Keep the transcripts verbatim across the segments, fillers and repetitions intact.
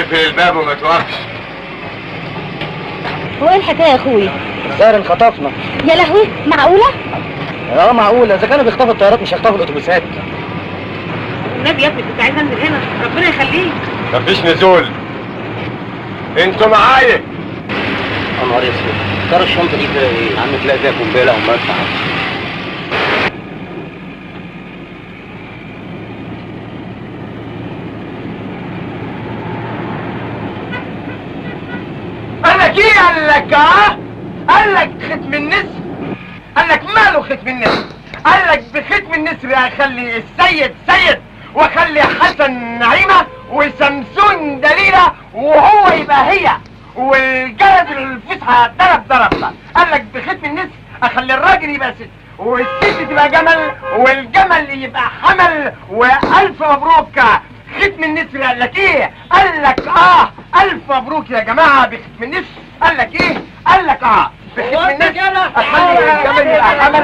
اقفل الباب وما توقفش. هو ايه الحكايه يا اخوي؟ الطير انخطفنا. يا لهوي، معقوله؟ اه معقوله، اذا كانوا بيخطفوا الطيارات مش هيخطفوا الاتوبيسات. النبي يا ابني كنت عايز انزل هنا، ربنا يخليك. مفيش نزول. انتوا معايا. يا نهار اسود، ترى الشنطه دي فيها ايه؟ يا عم تلاقي فيها قنبله او مدفع. قال لك اه قال لك ختم النسر، قال لك ماله ختم النسر، قال لك بختم النسر اخلي السيد سيد واخلي حسن نعيمه وسمسون دليله وهو يبقى هي والجلد الفسحه ضرب ضربها، قال لك بختم النسر اخلي الراجل يبقى ست والست تبقى جمل والجمل يبقى حمل والف مبروك ختم النسر. قال لك ايه؟ قال لك اه الف مبروك يا جماعه بختم النسر. قال لك ايه؟ قال لك اه بختم النسر اخلي الجمل يبقى حمل.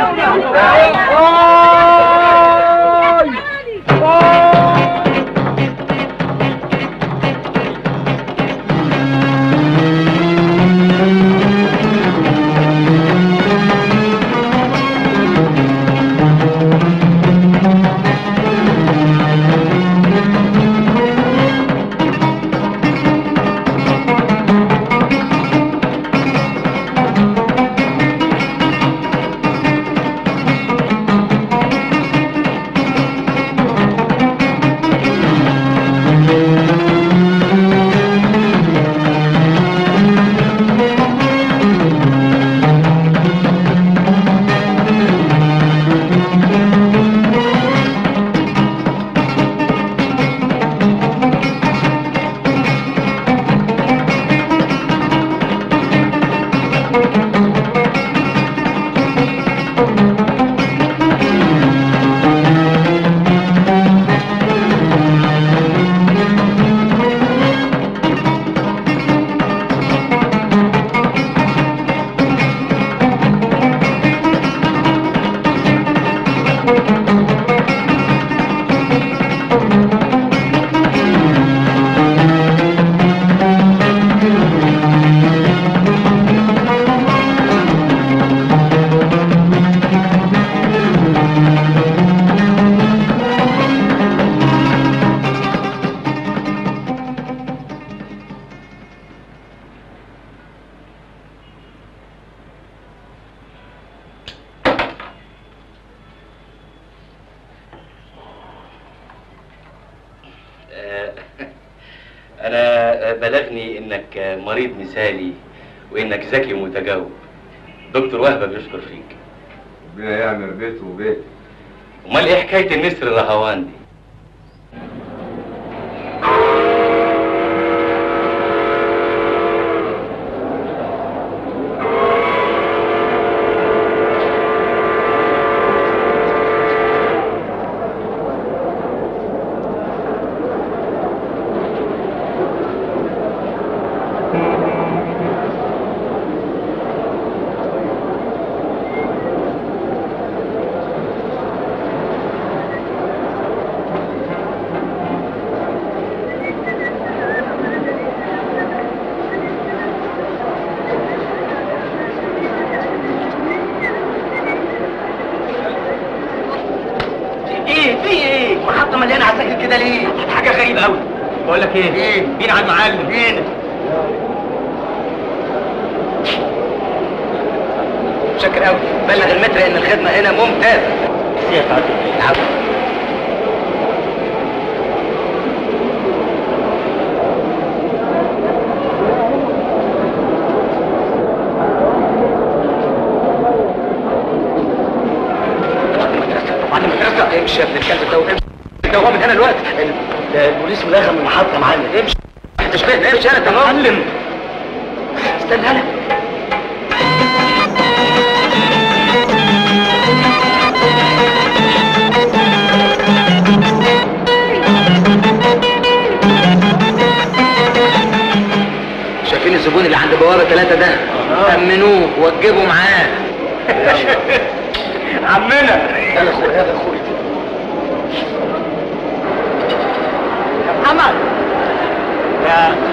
Yeah.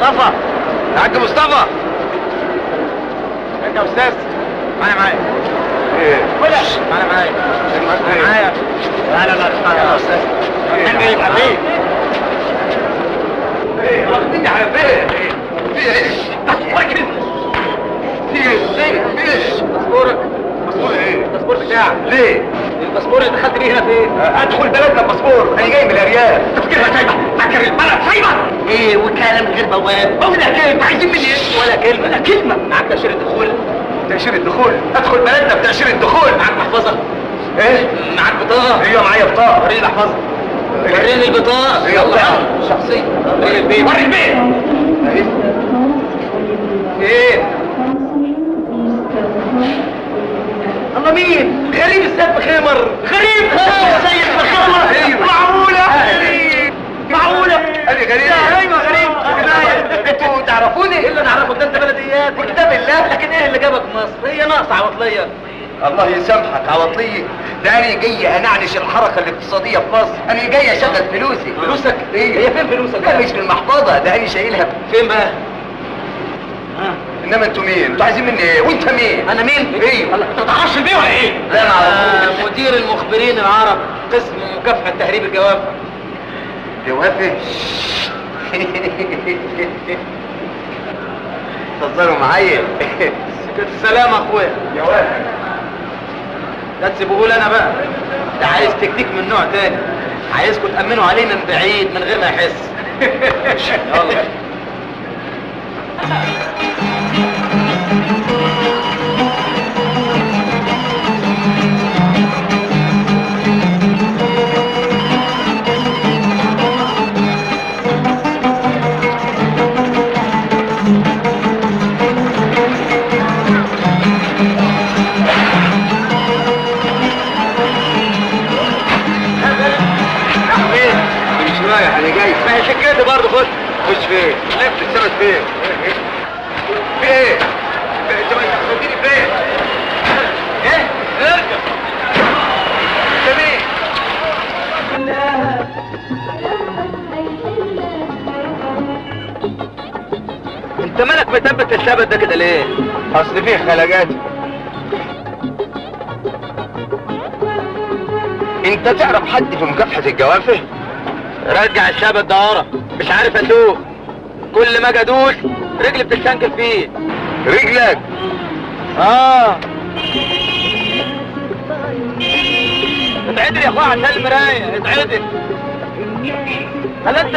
مصطفى، يا حاج مصطفى. انت يا استاذ معايا معايا. ايه؟ ولا معايا معايا. معايا. تعالى يا استاذ. انا يبقى فين؟ ايه؟ واخديني على فين؟ ايه؟ ايه؟ واكل. ايه؟ ايه؟ ايه؟ باسبورك. باسبور ايه؟ الباسبور بتاعك. ليه؟ الباسبور اللي دخلت بيه هنا فين؟ ادخل بلدنا بباسبور، انا جاي من الارياف. تفكيرها سايبه، فكر البلد سايبه. ايه وكلام غير بواب، هو ده كلمه، عايزين مني ايه؟ ولا كلمه، ولا كلمه. معاك تأشيرة دخول؟ تأشيرة دخول؟ ادخل بلدنا بتأشيرة دخول. معاك محفظة؟ ايه؟ معاك بطاقة؟ ايوه معايا بطاقة. وريني المحفظة. وريني البطاقة. ايه البطاقة؟ شخصية. وري البيت. وري البيت. ايه؟ الله مين؟ غريب سيد مخيمر. غريب سيد مخيمر. أيوة. معقولة؟ غريب. معقولة؟ أنا غريب. أيوة غريب. أنتوا تعرفوني؟ إيه اللي أنا أعرفه؟ ده أنت بلديات وكتاب الله، لكن إيه اللي جابك مصر؟ هي ناقصة عواطلية. الله يسامحك عواطلية، ده أنا جاي أنعنش الحركة الاقتصادية في مصر، أنا جاي أشغل فلوسي. فلوسك؟ إيه؟ هي فين فلوسك؟ ده مش في المحفظة، ده أنا شايلها. فين بقى؟ ها؟ انما انتوا مين؟ انتوا عايزين مني ايه؟ وانت مين؟ انا مين؟ ايه؟ انت بتعرفش بيه ولا ايه؟ ده انا آه مدير المخبرين العرب، قسم مكافحه تهريب الجوافه. جوافه؟ بتهزروا معايا؟ سكت السلام اخويا. جوافه ده تسيبوه لي انا بقى، ده عايز تكتيك من نوع تاني، عايزكم تامنوا عليه من بعيد من غير ما يحس. يلا شكيت برضه. خش خش فين؟ لفت السبت فين؟ في ايه؟ انت ما تاخدني فين؟ ايه؟ ارجع انت مين؟ انت مالك مثبت الثبت ده كده ليه؟ اصل فيه خلجات. انت تعرف حد في مكافحة الجوافه؟ رجع الشبت ده ورا، مش عارف اسوق، كل ما اجي ادوس رجلي بتستنكف فيه. رجلك؟ اه اتعدل يا اخويا عشان المرايه، اتعدل. هل انت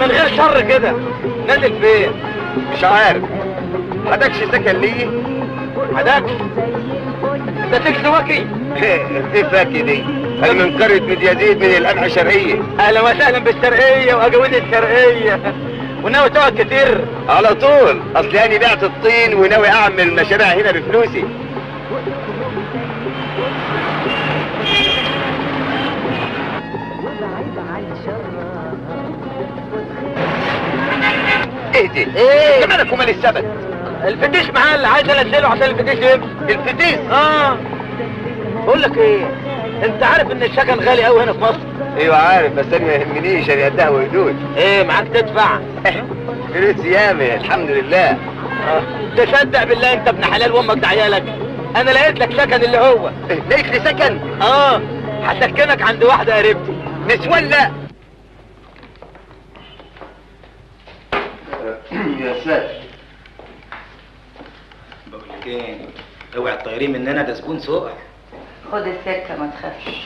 من غير شر كده نازل فين؟ مش عارف. حدكش سكن ليه؟ حدكش؟ انت تكش وكي؟ ايه فاكي دي؟ أنا من قرية ميد يزيد من القمعة الشرقية. أهلا وسهلا بالشرقية وأجاوين الشرقية. وناوي تقعد كتير؟ على طول، أصل أنا بعت الطين وناوي أعمل مشاريع هنا بفلوسي. اهدي، إيه؟ أنت مالك ومال السبت؟ الفتيش معاه اللي عايز أنزله عشان الفتيش يمشي. الفتيش؟ آه. بقول لك إيه؟ انت عارف ان السكن غالي قوي هنا في مصر. ايوه عارف، بس انا ما يهمنيش، انا قدها وردود. ايه معاك تدفع؟ فلوس ياما الحمد لله. أه. تصدق بالله انت ابن حلال وامك ده عيالك. انا لقيت لك سكن اللي هو. لقيت لي سكن؟ اه هسكنك عند واحده قريبتي. نسوان لا. يا ساتر. بقول لك ايه؟ اوعى تطيري مننا، ده زبون سوقع. خد السكة ما تخافش.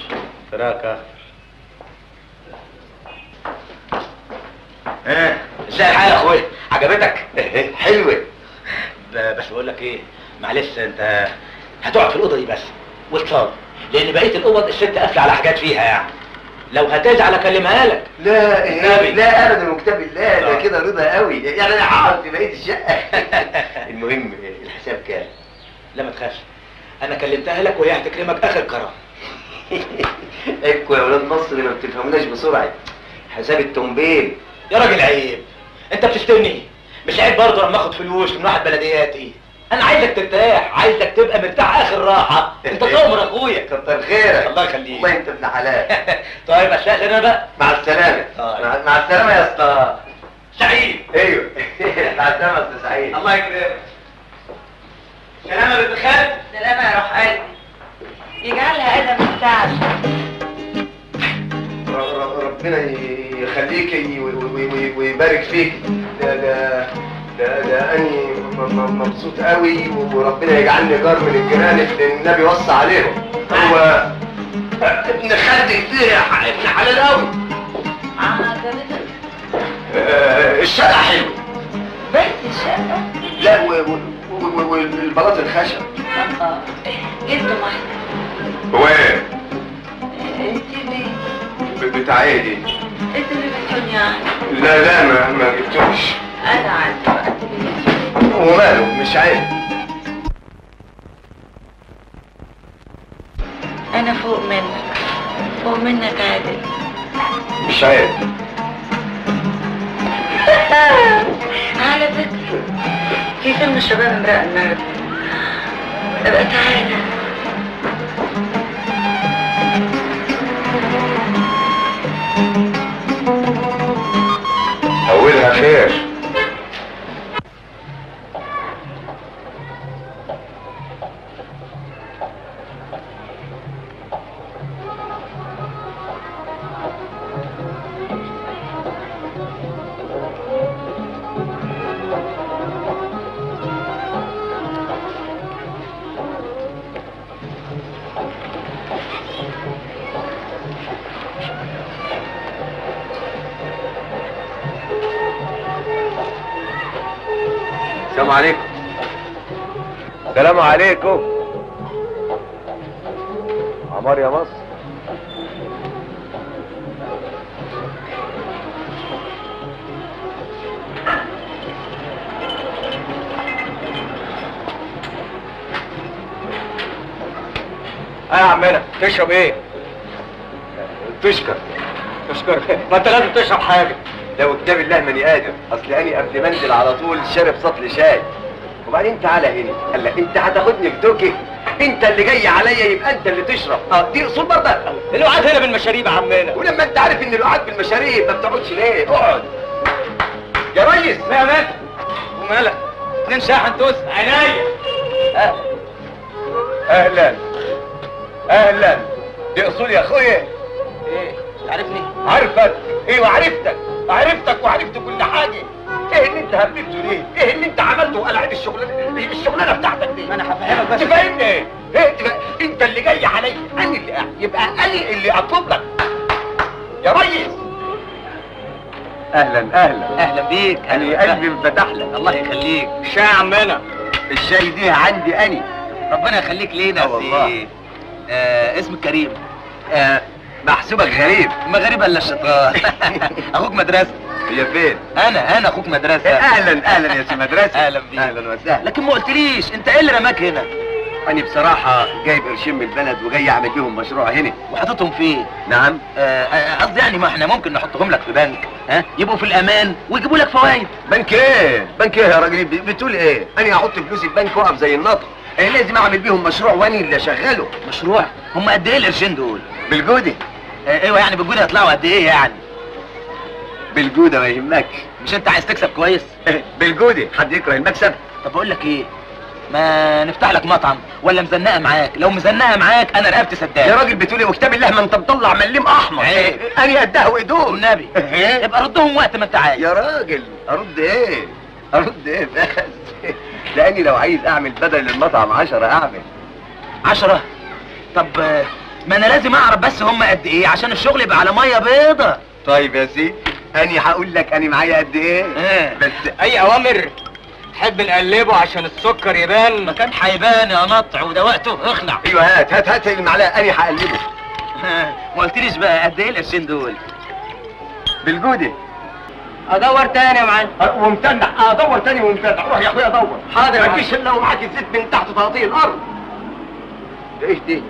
فراك اخر. ايه ازاي الحال يا اخويا؟ عجبتك؟ ايه حلوة. بس بقول لك ايه، معلش انت هتقعد في الاوضه دي بس والصالة، لان بقيه الاوض الست قافله على حاجات فيها، يعني لو هتزعل اكلمها لك. لا النبي لا ابدا وكتاب الله، ده كده رضا قوي، يعني انا هقعد في بقيه الشقه. المهم الحساب كام؟ لا ما تخافش، أنا كلمتها لك وهي هتكرمك آخر كرامة. أيكوا يا ولاد مصر ما بتفهموناش بسرعة. حساب التنبيل يا راجل. عيب، أنت بتشتمني؟ مش عيب برضه لما آخد فلوس من واحد بلدياتي؟ أنا عايزك ترتاح، عايزك تبقى مرتاح آخر راحة. أنت تؤمر يا أخويا. كتر خيرك. الله يخليك. والله أنت ابن حلال. طيب أشتغل أنا بقى. مع السلامة. مع السلامة يا أسطى. سعيد. أيوه. تعتمد تسعين. الله يكرمك. سلامة بنت خالد. سلامة يا روح قلبي. يجعلها ادم بتاعك. ربنا يخليكي ويبارك فيكي. ده ده ده ده اني مبسوط قوي وربنا يجعلني جار من الجيران اللي النبي وصى عليهم. هو ابن خالتي كتير يا ابن حلال قوي. آه الشقة حلوة. بيت الشقة؟ لا والبلاط الخشب. اه جبته معايا. هو ايه؟ انت مين؟ بتاعي دي. انت اللي جبتوني يعني؟ لا لا ما ما جبتوش. انا عندي وقت اللي هو ماله مش عيب. أنا فوق منك، فوق منك عادل. مش عادل. على فكرة في فيلم الشباب امرأة النهارده. ابقى تعالى. أولها خير. السلام عليكم. عمار يا مصر. ايه يا عمنا تشرب ايه؟ تشكر تشكر ما انت لازم تشرب حاجه. لو قدام الله ماني قادر، اصل انا قبل ما انزل على طول شارب سطل شاي. وبعدين تعالى هنا، قال لك انت هتاخدني في دوكي، انت اللي جاي عليا يبقى انت اللي تشرب، اه دي اصول برضه. اللقعات هنا بالمشاريب يا عمنا، ولما انت عارف ان اللقعات بالمشاريب ما بتقعدش ليه؟ اقعد. يا ريس، لا يا مالك، ومالك؟ اتنين شاحن توس، عينيا. اه. اهلا. اهلا. دي اصول يا اخويا. ايه؟ عارفني؟ عارفك، ايوه عرفتك، عرفتك وعرفت كل حاجه. ايه اللي انت هببته ليه؟ ايه اللي انت عملته وقلعت الشغلانه الشغلانه بتاعتك دي؟ ما انا هفهمك بس. تفهمني ايه؟ ايه تفهم... انت اللي جاي عليا، انا اللي أ... يبقى انا اللي اطلب لك. يا ريس. اهلا اهلا. اهلا بيك. انا قلبي انفتح لك. الله يخليك. الشاي يا عمنا. الشاي دي عندي انا. ربنا يخليك لينا يا سيدي. آه اسمك كريم. آه محسوبك غريب. ما غريب الا الشيطان. اخوك مدرسه. هي فين؟ أنا أنا أخوك مدرسة. أهلا أهلا يا سي مدرسة. أهلا بيك. أهلا وسهلا. لكن ما قلتليش أنت إيه اللي رماك هنا؟ أنا بصراحة جايب قرشين من البلد وجاي أعمل بيهم مشروع هنا. وحاططهم فين؟ نعم؟ قصدي يعني ما إحنا ممكن نحطهم لك في بنك، ها؟ يبقوا في الأمان ويجيبوا لك فوايد. بنك إيه؟ بنك إيه يا راجل؟ بتقول إيه؟ أنا هحط فلوسي في بنك وأقف زي النطق. أنا لازم أعمل بيهم مشروع وأنا اللي أشغله. مشروع؟ هم قد إيه القرشين دول؟ بالجودة. أيوه يعني بالجودة هيطلعوا قد إيه يعني؟ بالجوده ما يهمكش. مش انت عايز تكسب كويس؟ بالجوده حد يكره المكسب؟ طب بقول لك ايه، ما نفتح لك مطعم ولا مزنقه معاك؟ لو مزنقه معاك انا رقبتي سداد. يا راجل بتقول ايه وكتاب الله، ما انت مطلع مليم احمر. ايه انا قدها وايدوه والنبي. يبقى ردهم وقت ما انت عايز. يا راجل ارد ايه؟ ارد ايه بس؟ لاني لو عايز اعمل بدل المطعم عشرة اعمل عشرة. طب ما انا لازم اعرف بس هم قد ايه عشان الشغل يبقى على ميه بيضه. طيب يا سيدي أنا هقول لك أنا معايا قد إيه؟ إيه؟ بس أي أوامر؟ حب نقلبه عشان السكر يبان؟ ما كان هيبان يا نطع وده وقته، اخلع. أيوه هات هات هات المعلقة أنا هقلبه. ما قلتليش بقى قد إيه القرشين دول؟ بالجودة. أدور تاني يا معلم. ومتنح، أدور تاني ومتنح، روح يا أخويا أدور. حاضر يا معلم. مفيش إلا ومعاك الزيت من تحت وتغطيه الأرض. ده إيه دي؟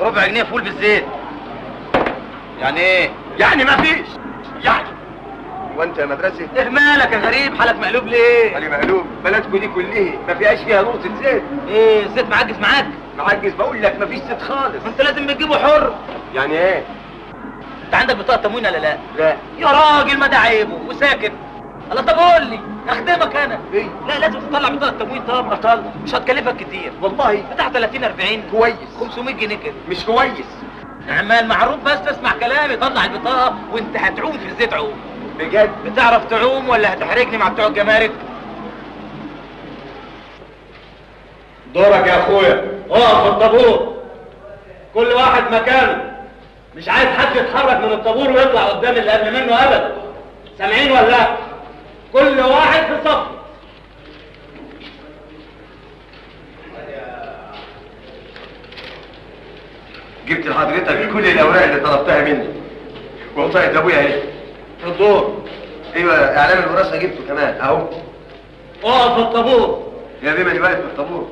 ربع جنيه فول بالزيت. يعني ايه؟ يعني مفيش يعني. وانت يا مدرسة؟ ايه مالك يا غريب؟ حالك مقلوب ليه؟ حالي مقلوب؟ بلدكوا دي كلها ما فيهاش فيها نقطة زيت. ايه الزيت معجز معاك؟ معجز بقول لك مفيش زيت خالص. انت لازم بتجيبه حر. يعني ايه؟ انت عندك بطاقه تموين ولا لا؟ لا يا راجل ما ده عيبه وساكت. الله طب قول لي اخدمك انا. ايه؟ لا لازم تطلع بطاقه تموين. طب اطلع مش هتكلفك كتير والله، بتاع ثلاثين أربعين كويس، خمسمية جنيه كده مش كويس. عمال معروف بس اسمع كلامي، طلع البطاقه وانت هتعوم في زيت عوم بجد. بتعرف تعوم ولا هتحرجني مع بتوع الجمارك؟ دورك يا اخويا، اقف في الطابور كل واحد مكانه، مش عايز حد يتحرك من الطابور ويطلع قدام اللي قبل منه ابدا، سامعين ولا لا؟ كل واحد في صف. جبت لحضرتك كل الاوراق اللي طلبتها مني، وبطاقه ابويا اهي في الدور. ايوه اعلام الوراثه جبته كمان اهو. اقف في الطابور يا بيمني، واقف في الطابور.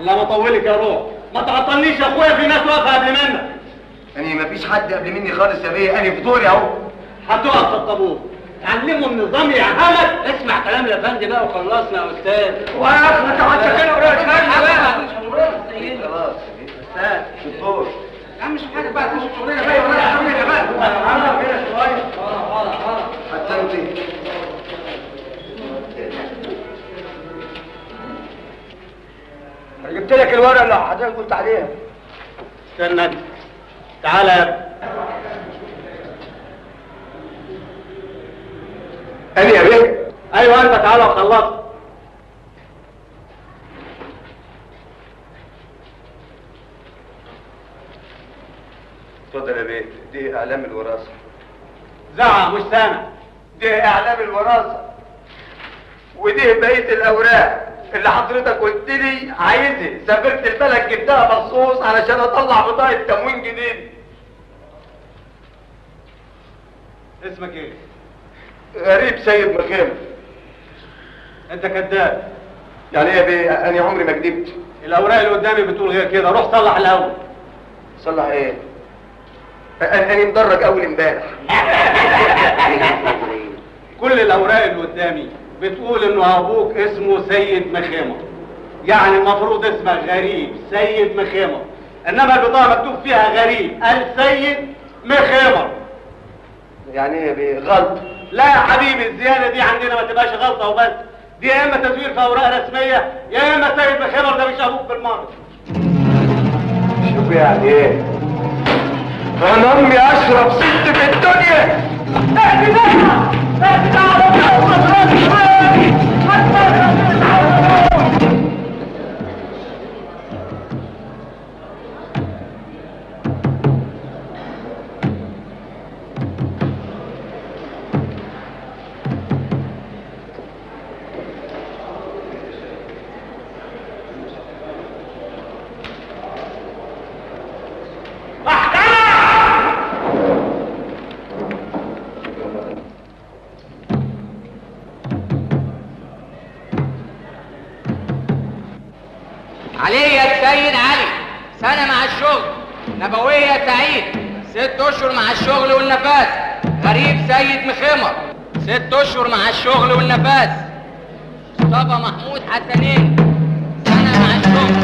الله ما طولك يا روح، ما تعطلنيش يا اخويا، في ناس واقفه قبل منك. يعني مفيش حد قبل مني خالص يا بيه، انا في دوري اهو. هتقف في الطابور، علمه النظام يا عمك. اسمع كلام يا فندم بقى وخلصنا يا استاذ. واقف انت هتشكلنا اوراق الفن بقى. خلاص استاذ في الدور. يا عم مش حاجه بقى، تمشي شغلنا بقى ولا شغلنا بقى. عمك كده شويه. اه اه اه حتى انت جبت لك الورقه اللي حضرتك قلت عليها. استنى تعالى يا ابني. قال يا بيه؟ ايوه انت تعالى وخلصت. اتفضل يا بيه، دي اعلام الوراثه. زعم مش سنه، دي اعلام الوراثه ودي بقيه الاوراق اللي حضرتك قلت لي عايزها. سافرت البلد جبتها مخصوص علشان اطلع بطاقه تموين جديد. اسمك ايه؟ غريب سيد مخيمر. انت كذاب. يعني ايه يا بيه؟ انا عمري ما كدبت. الاوراق اللي قدامي بتقول غير كده، روح صلح الاول. صلح ايه؟ انا مدرج اول امبارح. كل الاوراق اللي قدامي بتقول انه ابوك اسمه سيد مخيمر، يعني المفروض اسمك غريب سيد مخيمر، انما البطاقه مكتوب فيها غريب السيد مخيمر. يعني ايه غلط؟ لا يا حبيبي الزياده دي عندنا ما تبقاش غلطه وبس، دي يا اما تزوير في اوراق رسميه يا اما سيد مخيمر ده مش ابوك بالمره. شوف يعني ايه؟ انا امي اشرف ست في الدنيا. اهدي الشغل والنفاذ. مصطفى محمود حسنين سنة مع الشغل.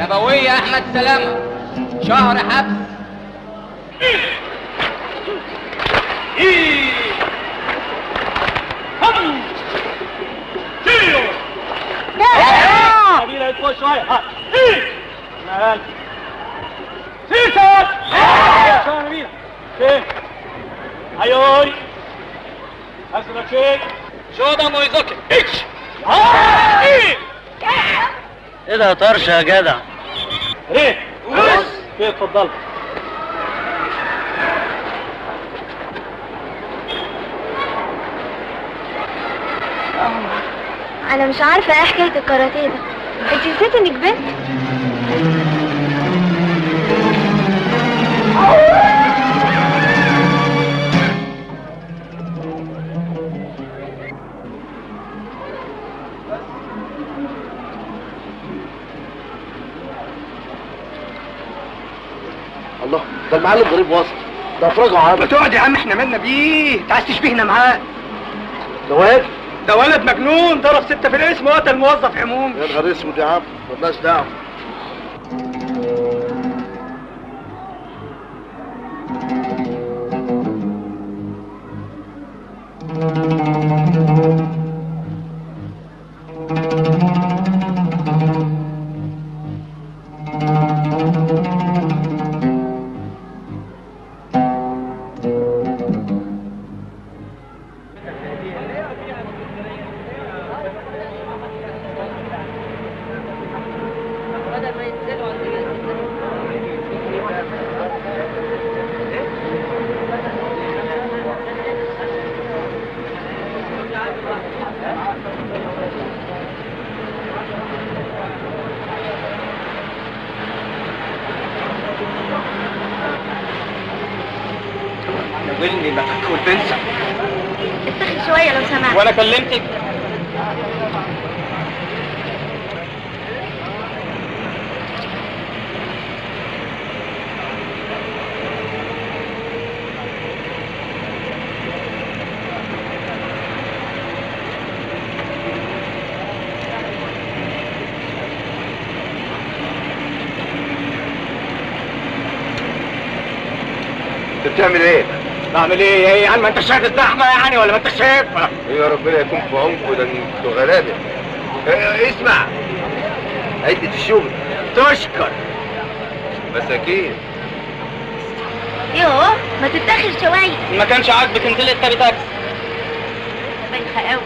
نبوية أحمد سلامة شهر حبس. ايه ده يا طرش يا جدع؟ ايه؟ بص ايه اتفضل. انا مش عارفه ايه حكايه الكاراتيه ده، انت نسيت انك بنت؟ ده المعلم غريب وسط ده افرجه عادي. ما تقعد يا عم، احنا مالنا بيه؟ انت عايز تشبهنا معاه؟ ده واد ده ولد مجنون، ضرب سته في الاسم وقتل موظف عمومي. يا نهار اسود يا عم، مالناش دعوه. كلمتك بتعمل ايه؟ بعمل ايه؟ ايه يعني ما انت شايف الزحمه يعني ولا ما انت شايفها؟ يا ربنا يكون في عمقه، ده انتوا غلابه. إيه اسمع، عدة الشغل تشكر مساكين. يوه ما تتاخر شويه. ما كانش عاجبك انزلي اركبي تاكسي. بايخه قوي.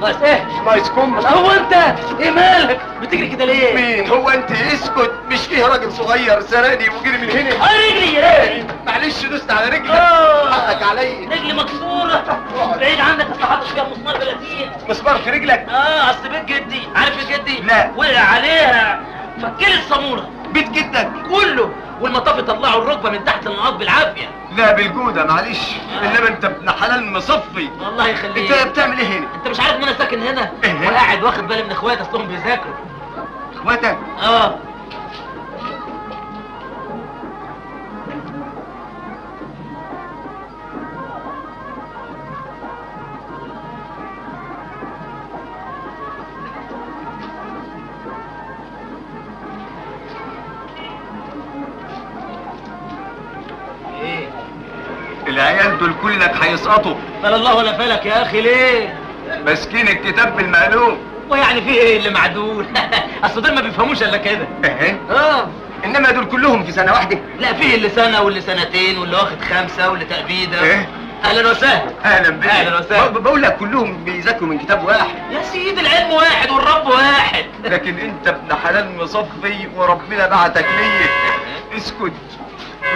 نايس ايه؟ نايس كم. هو انت ايه مالك؟ بتجري كده ليه؟ مين هو انت؟ اسكت. مش فيه راجل صغير سرقني وجري من هنا؟ اي رجلي يا رجلي. معلش دوست على رجلك. حقك عليا. رجلي مكسوره. بعيد عنك اصل حاطط فيها مسمار بلاتين. مسمار في رجلك؟ اه اصل بيت جدي، عارف بيت جدي؟ لا. وقع عليها مكلت السموره. بيت جدك كله والمطاف طلعوا الركبه من تحت النقاط بالعافيه. لا بالجوده معلش، انما انت ابن حلال مصفي. الله يخليك. انت بتعمل ايه هنا؟ انت مش عارف ان انا ساكن هنا؟ إيه؟ ولا قاعد واخد بالي من اخواتي اصلهم بيذاكروا. اخواتك؟ اه. العيال دول كلك هيسقطوا. لا الله ولا فلك يا اخي. ليه؟ ماسكين الكتاب بالمقلوب. ويعني في ايه اللي معدول؟ اصل دول ما بيفهموش الا كده. اهي اه انما دول كلهم في سنه واحده. لا في اللي سنه واللي سنتين واللي واخد خمسه واللي تأبيده. ايه اهلا وسهلا. اهلا بك. اهلا وسهلا. بقول لك كلهم بيذاكروا من كتاب واحد يا سيدي. العلم واحد والرب واحد. لكن انت ابن حلال مصفي وربنا بعتك ليا. اسكت.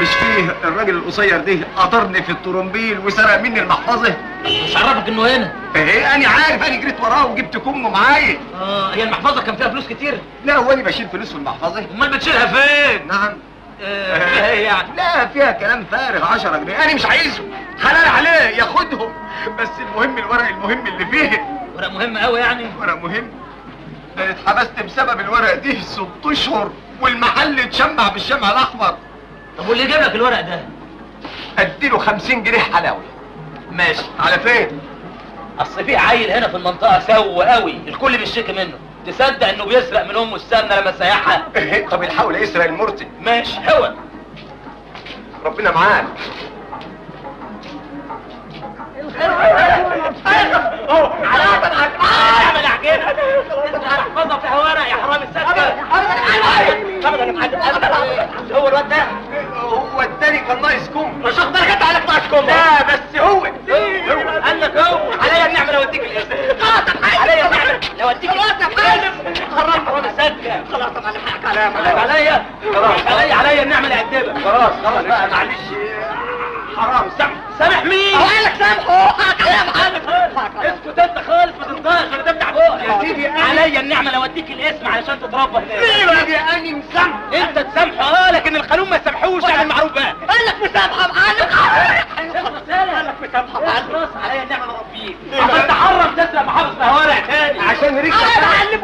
مش فيه الراجل القصير ده قطرني في الطرمبيل وسرق مني المحفظه؟ مش عرفك انه هنا؟ ايه انا عارف، انا جريت وراه وجبت كمه معايا. اه هي المحفظه كان فيها فلوس كتير؟ لا هو انا بشيل فلوس في المحفظه. امال بتشيلها فين؟ نعم. آه فيها ايه يعني؟ لا فيها كلام فارغ. عشرة جنيه انا مش عايزه، حلال عليه ياخدهم. بس المهم الورق المهم اللي فيه. ورق مهم قوي يعني؟ ورق مهم. انا اتحبست بسبب الورق دي ست اشهر والمحل اتشمع بالشمع الاحمر. طب واللي جاب لك الورق ده؟ اديله خمسين جنيه حلاوه. ماشي. على فين؟ اصل في عيل هنا في المنطقه سوء قوي، الكل بيشتكي منه. تصدق انه بيسرق من امه السمنه لما سيحها؟ طب يحاول يسرق المرتب. ماشي هو. ربنا معاك. الخير هو الواد ده. هو التاني كان ناقص كوم. مش واخد بالك انت عليك ناقص كوم. لا بس هو هو قال لك هو عليا النعمه لو اديك الاسم. خلاص عليا النعمه لو اديك الاسم. خرجت وانا ساكت. خلاص طب على حقك عليا عليا عليا عليا النعمه اللي قدامك. خلاص خلاص بقى معلش حرام. سامح سامح مين؟ هو قال لك سامحه. حقك عليا محمد. اسكت انت خالص ما تنطقش ولا تفتح بقك يا سيدي. عليا النعمه لو اديك الاسم علشان تتربى هناك. ايوه يا اني مسامح. انت تسامحه اه لكن القانون ما يسامحوش. اعمل معروف بقى. قال لك مسامحه معلم. قال لك مسامحه معلم. خلاص عليا النعمه ربيك. عشان تحرم تسرق محافظ الهوارع تاني. عشان رجلك.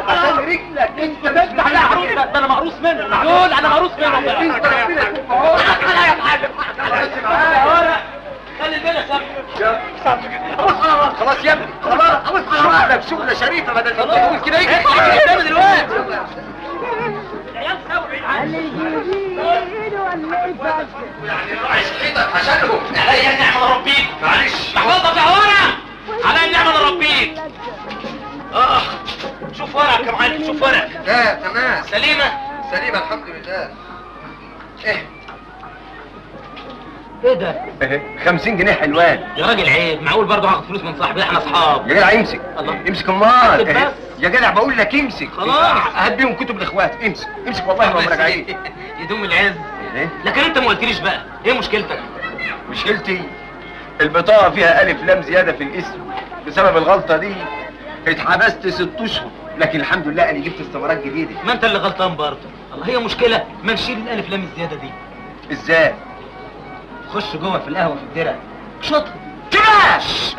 عشان رجلك انت بتفتح عليها عروس. ده انا مقروص منه. دول انا مقروص منهم. حقك عليا يا معلم. حقك عليا. خلي البنا سامحه. سامحه. ابص على راسك. خلاص يا ابني. خلاص ابص على راسك. شغله شريفه بدل ما تقول كده. اجري اجري قدامي دلوقتي. العيال سوي اللي يجيبين ولا ايه بقى؟ يعني راعي صحتك عشانهم. عليا النعمه ربيك. معلش. محفظه فيها ورق. عليا النعمه ربيك. اه شوف ورقك يا معلم. شوف ورقك. اه تمام. سليمه؟ سليمه الحمد لله. ايه؟ ايه ده؟ خمسين جنيه حلوان يا راجل. عيب معقول برضه هاخد فلوس من صاحبي؟ احنا اصحاب يا جدع. امسك. الله امسك امال يا جدع. بقول لك امسك. خلاص هات بيهم كتب الاخوات. امسك امسك والله ما راجعين. يدوم العز. ايه؟ لكن انت ما قلتليش بقى ايه مشكلتك؟ مشكلتي البطاقه فيها الف لام زياده في الاسم. بسبب الغلطه دي اتحبست ست اشهر، لكن الحمد لله انا جبت استمارات جديده. ما انت اللي غلطان برضه. الله هي مشكله ما نشيل الالف لام الزياده دي ازاي؟ خش جوه في القهوه في الدرع شطر كباش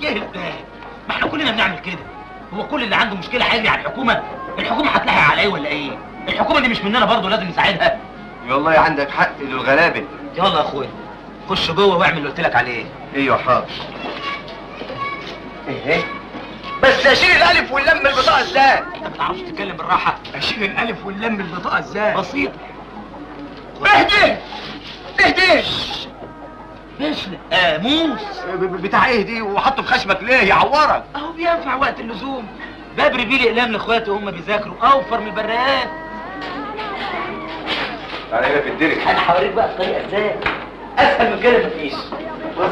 يهلك بقى. ما احنا كلنا بنعمل كده. هو كل اللي عنده مشكله هيجري على الحكومه؟ الحكومه هتلاحق على ايه ولا ايه؟ الحكومه دي مش مننا برضه، لازم نساعدها. والله عندك حق للغلابه. يلا يا اخويا خش جوه واعمل اللي قلت لك عليه. ايوه حاضر. ايه بس اشيل الالف واللام من البطاقه ازاي؟ انت ما بتعرفش تتكلم بالراحه. اشيل الالف واللام من البطاقه ازاي؟ بسيط. اهدي اهدي بشلة قاموس بتاع ايه دي وحطه في خشمك ليه يعورك؟ اهو بينفع وقت اللزوم. ببري بيه الاقلام لاخواتي وهم بيذاكروا اوفر من البرقات. تعالى هنا في الدرج. انا هوريك بقى الطريقه ازاي. اسهل من كده مفيش. بص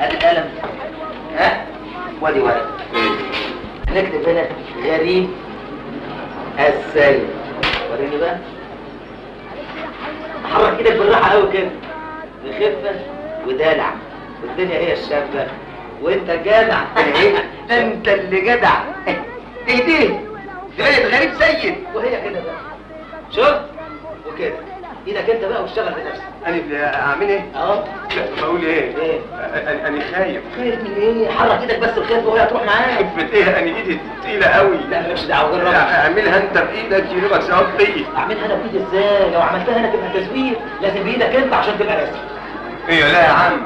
ادي القلم ها وادي ورق. هنكتب هنا غريب السيد. وريني بقى. حرك ايدك بالراحه قوي كده بخفه ودلع. والدنيا هي الشابه وانت جدع. انت اللي جدع. اهديه غريب سيد. وهي كده بقى شوف وكده ايدك انت بقى واشتغل بنفسك. انا اعمل ايه؟ اه بقول ايه؟ ايه؟ انا خايف. خايف من ايه؟ حرك ايدك بس بخفه وهي هتروح معاك. خفه ايه؟ انا ايدي تقيله قوي. لا مالكش دعوه بالراجل. اعملها انت بايدك يجيبك ثواب ليا. اعملها انا بايدي ازاي؟ لو عملتها انا تبقى تزوير. لازم بايدك انت عشان تبقى رسمي. ايوه لا يا عم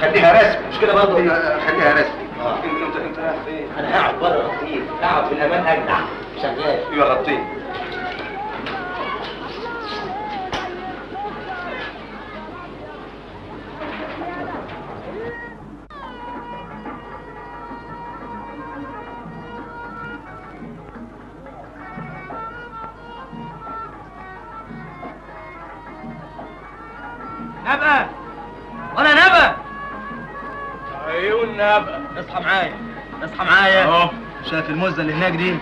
خليها رسمي. مش كده برضه؟ خليها رسمي. اه انت انت رايح فين؟ انا قاعد بره غطيت. قاعد في الامان اجدع. شغال. ايوه غطيت. نبأ وانا نبأ نمنا بقى. اصحى معايا اصحى معايا اهو. شايف المزه اللي هناك دي؟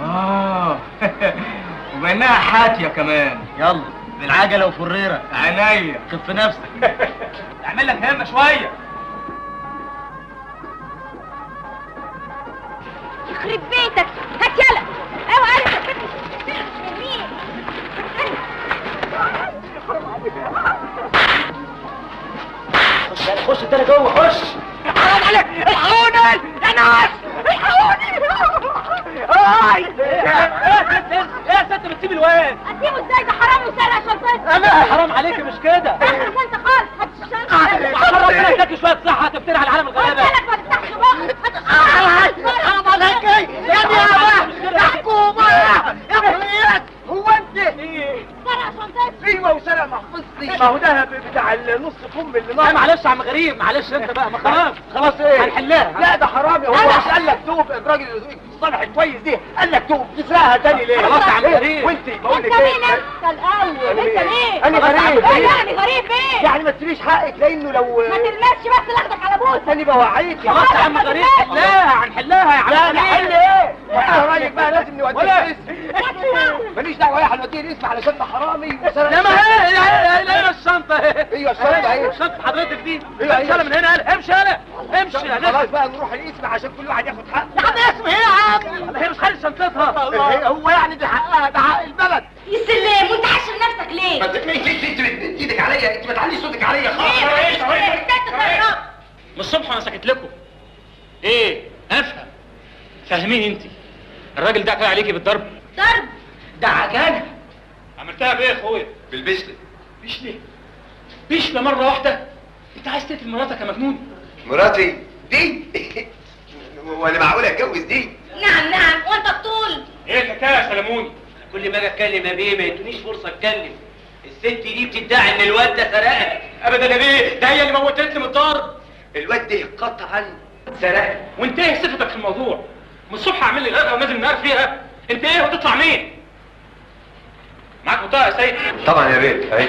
اه وبينها حاتيه كمان. يلا بالعجله وفريره. عينيا. خف نفسك. اعمل لك همه شويه. يخرب بيتك، هات يلا. اوعى ارجع. خش يلا، خش انت جوه، خش. حرام عليك، الحقوني يا ناس، الحقوني. يا ست بتسيب الواد؟ اسيبه ازاي؟ ده حرام وسرق شنطتي. انا حرام عليك، مش كده. اخر شنطه خالص، هات الشنطه. وحرام ربنا يديك شويه صحه تفتري على العالم الغلابه. قلت لك ما تفتحش بقك. حرام عليك يا نيابه يا حكومه يا بوليس. هو انت ايه؟ سرق شنطتي. ايوه وسرق محفظتي. ما هو ده بتاع النص كم اللي ناقص. معلش يا عم غريب، معلش انت بقى. ما خلاص خلاص ايه؟ هنحلها. لا ده حرام. هو مش قال لك توقف الراجل الصالح الكويس دي؟ قال لك توقف تسرقها تاني ليه؟ خلاص يا عم غريب. وانت بقول لك ايه؟ انت الاول. انت ليه؟ انا غريب. ايه يعني غريب ايه؟ يعني ما تسيبيش حقك لانه لو ما ترماش بس لاخدك على بوسه. انا بوعيك. خلاص يا عم غريب هنحلها هنحلها يا عم. لا نحل ايه؟ وانا رايك بقى لازم نوديه القسم. ماليش دعوه ايه، هنوديه القسم علشان ده حرامي وسرق. لا ما هي هي الشنطه اهي. ايوه الشنطه اهي. شنطه حضرتك دي. امشي يلا من هنا يلا. امشي يلا امشي يا ناس. خلاص بقى نروح القسم عشان كل واحد ياخد حقه. يا عم القسم ايه يا عم؟ هي مش خالص شنطتها. هو يعني دي حقها، ده حق البلد. يا سلام، وانت عاشر نفسك ليه؟ ما تتنيش ليه؟ انت بتمد ايدك عليا، انت ما تعليش صوتك عليا خالص. من الصبح وانا ساكت لكم. ايه؟ افهم. فاهمين انت؟ الراجل ده كده عليكي بالضرب. ضرب؟ ده عجانه. عملتها بايه يا اخويا؟ بالبشله. بشله؟ بشله مره واحده؟ انت عايز تقتل مراتك يا مجنون؟ مراتي؟ دي؟ وانا معقوله اتجوز دي؟ نعم نعم، وانت الطول؟ ايه الحكايه يا سلموني؟ كل ما اجي اتكلم يا بيه ما يدونيش فرصه اتكلم. الست دي بتدعي ان الواد ده سرقك. ابدا يا بيه، ده هي اللي موتتني من الضرب. الواد ده قطعا سرقني. وانتهي صفتك في الموضوع. من الصبح اعمل لي غدا ونازل النهار فيها. انت ايه وتطلع مين؟ معاك بطاقه يا سيد؟ طبعا يا بيه. اهي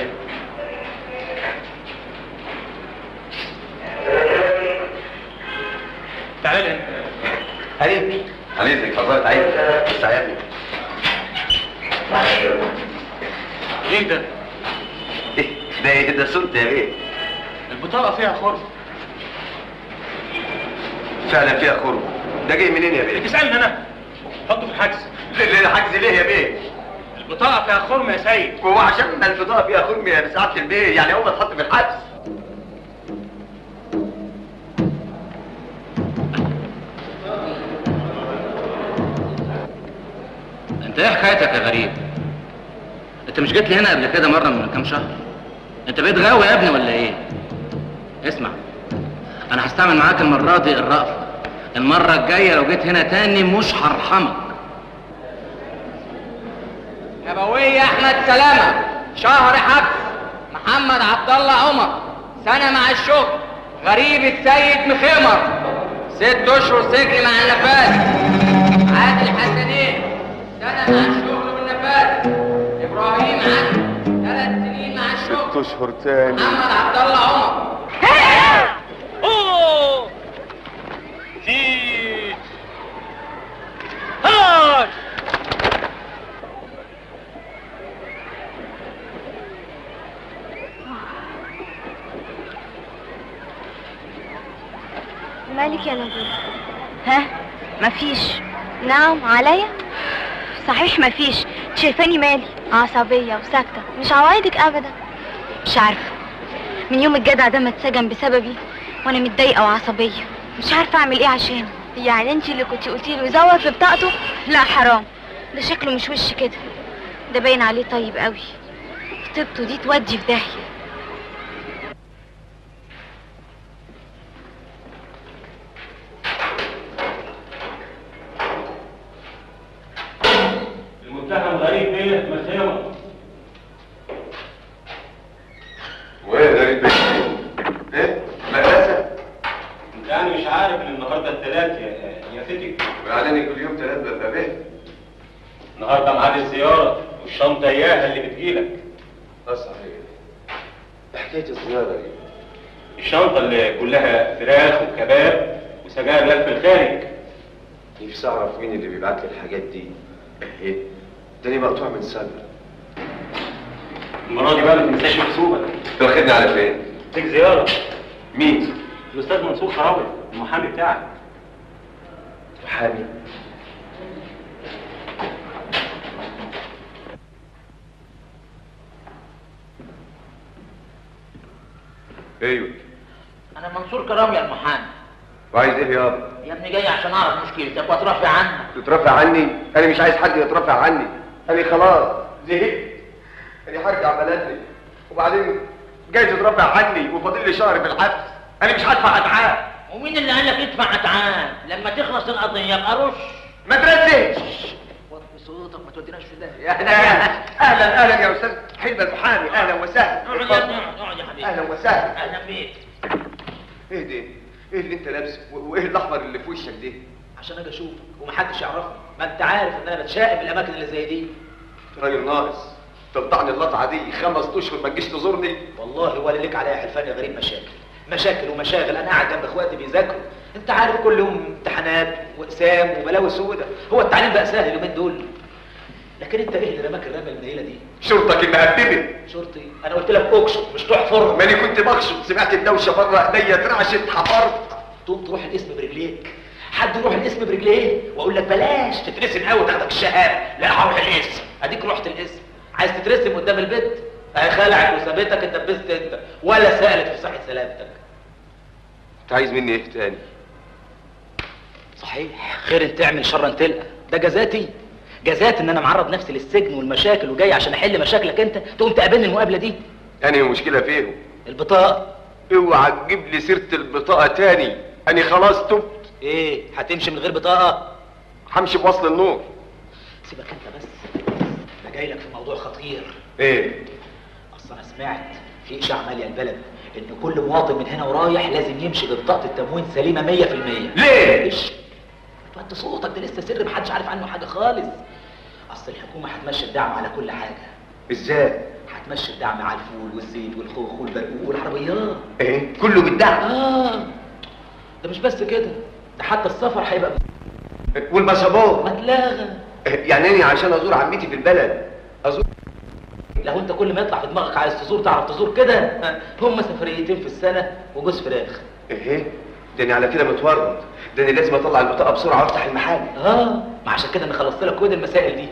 تعالى لي انت. حبيبي حبيبي اتفضلت عليك. بس عيبني ايه ده؟ ايه ده؟ ايه ده صوت يا بيه؟ البطاقه فيها خرم. فعلا فيها خرم. ده جاي منين يا بيه؟ بتسالني انا؟ حطه في الحجز. ليه الحجز ليه يا بيه؟ البطاقه فيها خرم يا سيد. هو عشان ما البطاقه فيها خرم يا سعاده البيه يعني هو اتحط في الحجز؟ انت ايه حكايتك يا غريب؟ انت مش جيت لي هنا قبل كده مره من كام شهر؟ انت بقيت غاوي يا ابني ولا ايه؟ اسمع، انا هستعمل معاك المره دي الرأفه. المره الجايه لو جيت هنا تاني مش هرحمك. نبوي احمد سلامه شهر حبس، محمد عبد الله عمر سنه مع الشغل، غريب سيد مخيمر ست اشهر سجن مع النفاذ، عادل حسنين سنة مع الشغل والنفاذ، إبراهيم عدلي ثلاث سنين مع الشغل، ست أشهر تاني، محمد عبد الله عمر. أوه في هاي مالك يا نبيل؟ ها؟ مفيش. نعم عليا؟ صحيح مفيش. شايفاني مالي؟ عصبية وساكتة، مش عوايدك أبدا. مش عارفة، من يوم الجدع ده ما اتسجن بسببي وأنا متضايقة وعصبية، مش عارفة أعمل إيه عشانه. يعني أنتي اللي كنتي قلتي له يزور في بطاقته؟ لا حرام، ده شكله مش وش كده، ده باين عليه طيب قوي. خطيبته دي تودي في داهية. المتهم غريب بيه مخيمر. وايه غريب بيه؟ ايه؟ مدرسة؟ انت يعني مش عارف ان النهارده التلات يا يا فتك؟ وعلاني كل يوم تلات ببقى بيه. النهارده ميعاد الزيارة والشنطة اياها اللي بتجيلك. اه صحيح. حكاية الزيارة دي الشنطة اللي كلها فراخ وكباب وسجاير لف الخارج. نفسي أعرف مين اللي بيبعت لي الحاجات دي. إيه؟ ده ليه مقطوع من صدر. المرة دي بقى ما تنساش حسوبك. أنت واخدني على فين؟ ليك زيارة. مين؟ الأستاذ منصور شراوي، المحامي بتاعك. محامي؟ ايوه انا منصور كرامي يا المحامي. وعايز ايه يابا؟ يا ابني جاي عشان اعرف مشكلتك واترفع عنك. تترفع عني؟ انا مش عايز حد يترفع عني، انا خلاص زهقت، انا هرجع بلدي، وبعدين جاي تترفع عني وفاضل لي شهر في الحبس، انا مش هدفع اتعاب. ومين اللي قالك ادفع اتعاب؟ لما تخلص القضيه ابقى رش. ما تردش، وطي صوتك ما توديناش في داهيه. اهلا اهلا اهلا يا استاذ حلمي المحامي، اهلا وسهلا. اقعد يا ابني، اقعد يا حبيبي. اهلا وسهلا. اهلا بيك. ايه ده؟ ايه اللي انت لابسه؟ وايه الاحمر اللي في وشك ده؟ عشان اجي اشوفك ومحدش يعرفني، ما انت عارف ان انا بتشائم الاماكن اللي زي دي. راجل ناقص، تقطعني اللطعه دي خمس اشهر ما تجيش تزورني؟ والله ولا ليك عليا حلفان يا غريب. مشاكل مشاكل ومشاغل، انا قاعد جنب اخواتي بيذاكروا، انت عارف كل يوم امتحانات واقسام وبلاوي سودا، هو التعليم بقى سهل اليومين دول. لكن انت ايه اللي رماك الرمى النيله دي؟ شرطك اللي هددني. شرطي؟ انا قلت لك اقشط مش تحفر. ماني كنت بقشط، سمعت الدوشه بره ايديا اترعشت، حفرت. تقوم تروح الاسم برجليك، حد يروح الاسم برجليه واقول لك بلاش تترسم قوي تاخدك الشهاده، لا هروح الاسم. اديك رحت الاسم، عايز تترسم قدام البيت؟ اهي خلعت وسابتك، اتدبست انت ولا سالت في صحه سلامتك. انت عايز مني ايه تاني؟ صحيح، خير تعمل شرا تلقى. ده جزاتي، جزات ان انا معرض نفسي للسجن والمشاكل، وجاي عشان احل مشاكلك انت تقوم تقابلني المقابله دي. انهي مشكله فيهم؟ البطاقه. اوعى تجيب لي سيره البطاقه تاني، انا خلاص تبت. ايه هتمشي من غير بطاقه؟ همشي بوصل النور. سيبك انت بس، انا جاي لك في موضوع خطير. ايه؟ اصل انا سمعت في اشاعه ماليه البلد ان كل مواطن من هنا ورايح لازم يمشي ببطاقه التموين سليمه مية بالمية. ليه؟ وانت صوتك ده لسه سر، محدش عارف عنه حاجه خالص. اصل الحكومه هتمشي الدعم على كل حاجه. ازاي؟ هتمشي الدعم على الفول والزيت والخوخ والبرقوق والعربيات. ايه؟ كله بالدعم؟ اه. ده مش بس كده، ده حتى السفر هيبقى والباسبور متلغى. يعني انا عشان ازور عمتي في البلد ازور؟ لو انت كل ما يطلع في دماغك عايز تزور تعرف تزور كده. هم سفريتين في السنه وجوز فراخ. ايه؟ ده انا على كده متورط، ده انا لازم اطلع البطاقه بسرعه وافتح المحل. اه، ما عشان كده انا خلصت لك كل المسائل دي.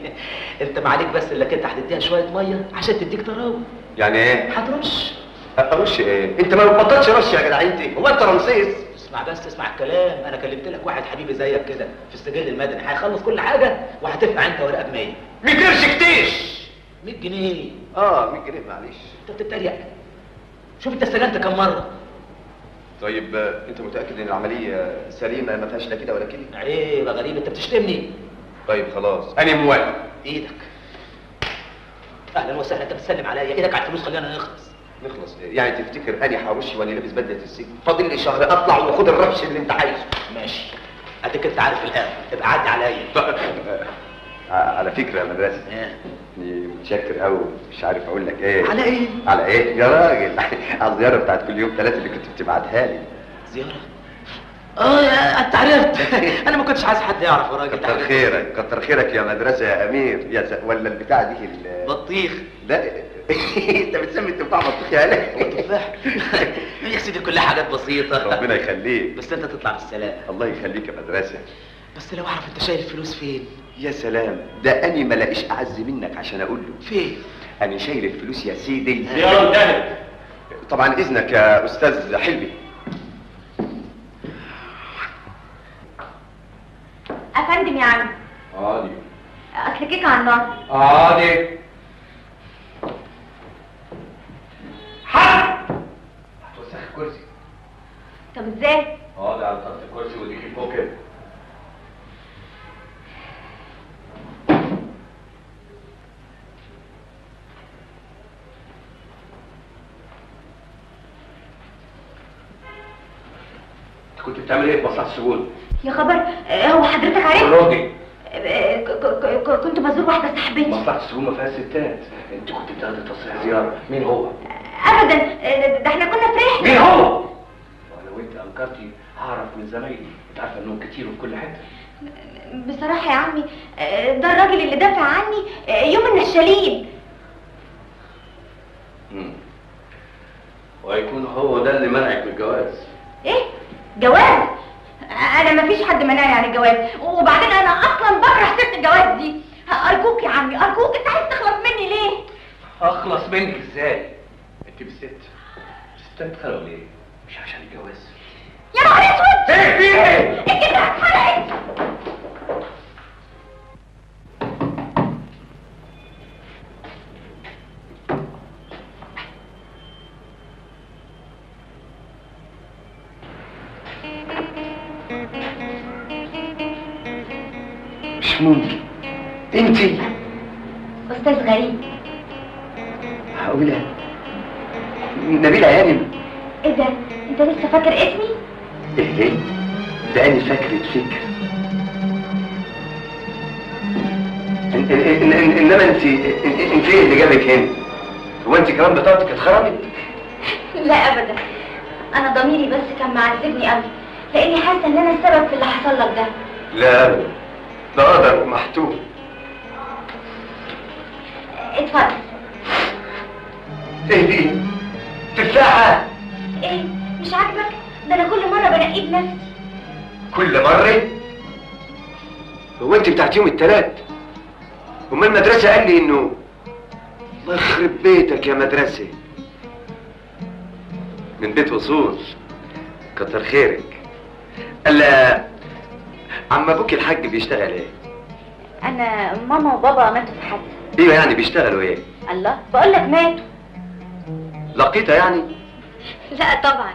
انت ما عليك بس الا انت هتديها شويه ميه عشان تديك تراوي. يعني ايه؟ هترش. ارش ايه؟ انت ما بتبطلش رش يا جدعان انت، هو انت رمسيس؟ اسمع بس، اسمع الكلام، انا كلمت لك واحد حبيبي زيك كده في السجل المدني، هيخلص كل حاجه وهتدفع انت ورقه ب مية. مية قرش كتير. مية جنيه. اه مية جنيه معلش. انت بتتريق. شوف انت استجنت كم مره. طيب انت متاكد ان العمليه سليمه ما فيهاش لا كده ولا كده؟ عيب يا غريب، انت بتشتمني. طيب خلاص انا موافق. ايدك. اهلا وسهلا، انت بتسلم عليا. ايدك على الفلوس، خلينا نخلص. نخلص يعني تفتكر اني حارش وانا لابس بدله السجن؟ فاضل لي شهر اطلع واخد الربش اللي انت عايزه. ماشي، اديك انت عارف الان، ابقى عدي عليا. على فكره يا مدرسه، اني متشكر قوي، مش عارف اقول لك ايه. على ايه؟ على ايه يا راجل؟ على الزياره بتاعت كل يوم ثلاثه اللي كنت بتبعتها لي. زياره؟ اه انت عرفت. انا ما كنتش عايز حد يعرف يا راجل. كتر خيرك، كتر خيرك يا مدرسه يا امير يا س... ولا البتاع دي ال... بطيخ. لا انت بتسمي التفاح بطيخ يا هلا؟ التفاح يا سيدي كلها حاجات بسيطه. ربنا يخليك. بس انت تطلع بالسلامه. الله يخليك يا مدرسه. بس لو اعرف انت شايل الفلوس فين. يا سلام، ده أنا ما لاقيش أعز منك عشان أقول له. فين؟ أنا شايل الفلوس يا سيدي. يا انتهت. طبعًا إذنك يا أستاذ حلمي. أفندم يا عم. عادي. أكل كيكة على النار. عادي. حاضر. هتوسخ الكرسي. طب إزاي؟ عادي، على طرف الكرسي وديكي فوق كده. كنت بتعمل ايه في مصلحه السجون؟ يا خبر، هو حضرتك عارف؟ راضي. كنت بزور واحده صاحبتي. مصلحه السجون ما فيهاش ستات، انت كنت بتاخدي تصريح زياره، مين هو؟ ابدا، ده احنا كنا فرحنا. مين هو؟ لو انت انكرتي هعرف من زمايلي، انت عارفه انهم كتير في كل حته. بصراحه يا عمي ده الراجل اللي دافع عني يوم النشالين. امم وهيكون هو ده اللي منعك من الجواز. ايه؟ جواز؟ انا مفيش حد منعني عن الجواز، وبعدين انا اصلا بكره ست الجواز دي. ارجوك يا عمي ارجوك، انت عايز تخلص مني ليه؟ اخلص منك ازاي؟ انت بست بست بتتخانقوا ليه؟ مش عشان الجواز. يا نهار اسود، ايه في ايه؟ الجدع اتخانقت. مش ممكن، انتي استاذ غريب. هقولها نبيلة يا هانم. ايه ده؟ انت لسه فاكر اسمي؟ ايه؟ ده انا فاكرة فكر. إن إن إن إن انما انتي انتي ايه اللي جابك هنا؟ هو انتي كمان بطاقتك اتخربت؟ لا ابدا، انا ضميري بس كان معذبني قوي، لاني حاسه ان انا السبب في اللي حصل لك ده. لا ابدا، ده قدر ومحتوم. اتفضل. ايه دي؟ تفاحة؟ ايه؟ مش عاجبك؟ ده انا كل مرة بنقيه بنفسي. كل مرة؟ هو انت بتاعت يوم التلات؟ امال المدرسة قال لي انه الله يخرب بيتك يا مدرسة. من بيت وصول، كتر خيرك. الا عم ابوك الحاج بيشتغل ايه؟ انا ماما وبابا ماتوا في حادثة. ايوه يعني بيشتغلوا ايه؟ الله، بقول لك ماتوا. لقيتها يعني؟ لا طبعا،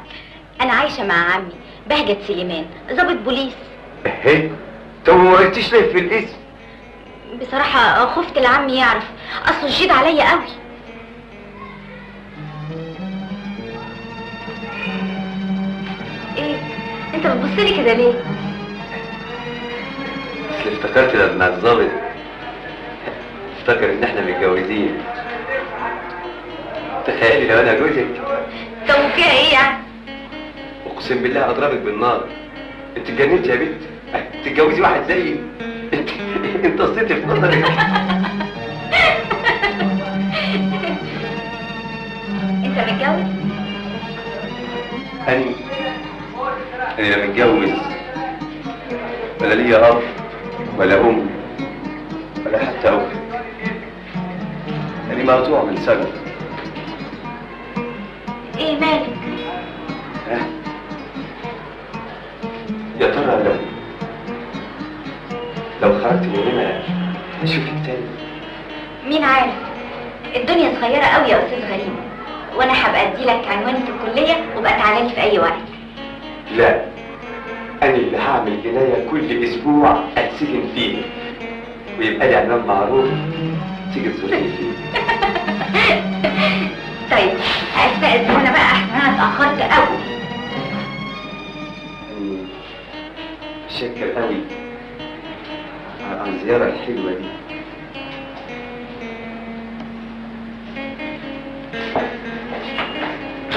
انا عايشه مع عمي بهجة سليمان ضابط بوليس. ايه؟ طب ما قلتيش ليه في الاسم؟ بصراحه خفت لعمي يعرف، اصله شديد عليا قوي. ايه؟ انت بتبصلي كده ليه؟ اصل افتكرت لما الظابط افتكر ان احنا متجوزين. تخيلي لو انا جوزك. طب وكده ايه يعني؟ اقسم بالله هضربك بالنار. انت اتجننت يا بنت، تتجوزي واحد زيي؟ انت انت قصيتي في نظرك. انت متجوز؟ انا انا لا متجوز ولا ليا اب ولا ام ولا حتى اخت. انا مقطوع من سنه. ايه مالك؟ ها؟ يا ترى لو لو خرجت من هنا هشوفك تاني؟ مين عارف؟ الدنيا صغيرة قوي يا أستاذ غريب، وأنا هبقى أديلك عنواني في الكلية وابقى تعالى لي في أي وقت. لا، أنا اللي هعمل جناية كل أسبوع أتسجن فيه، ويبقى لي عنوان معروف تيجي تزورني فيه. طيب استأذن هنا بقى احسن، انا اتأخرت قوي. شكر قوي على الزيارة الحلوة دي.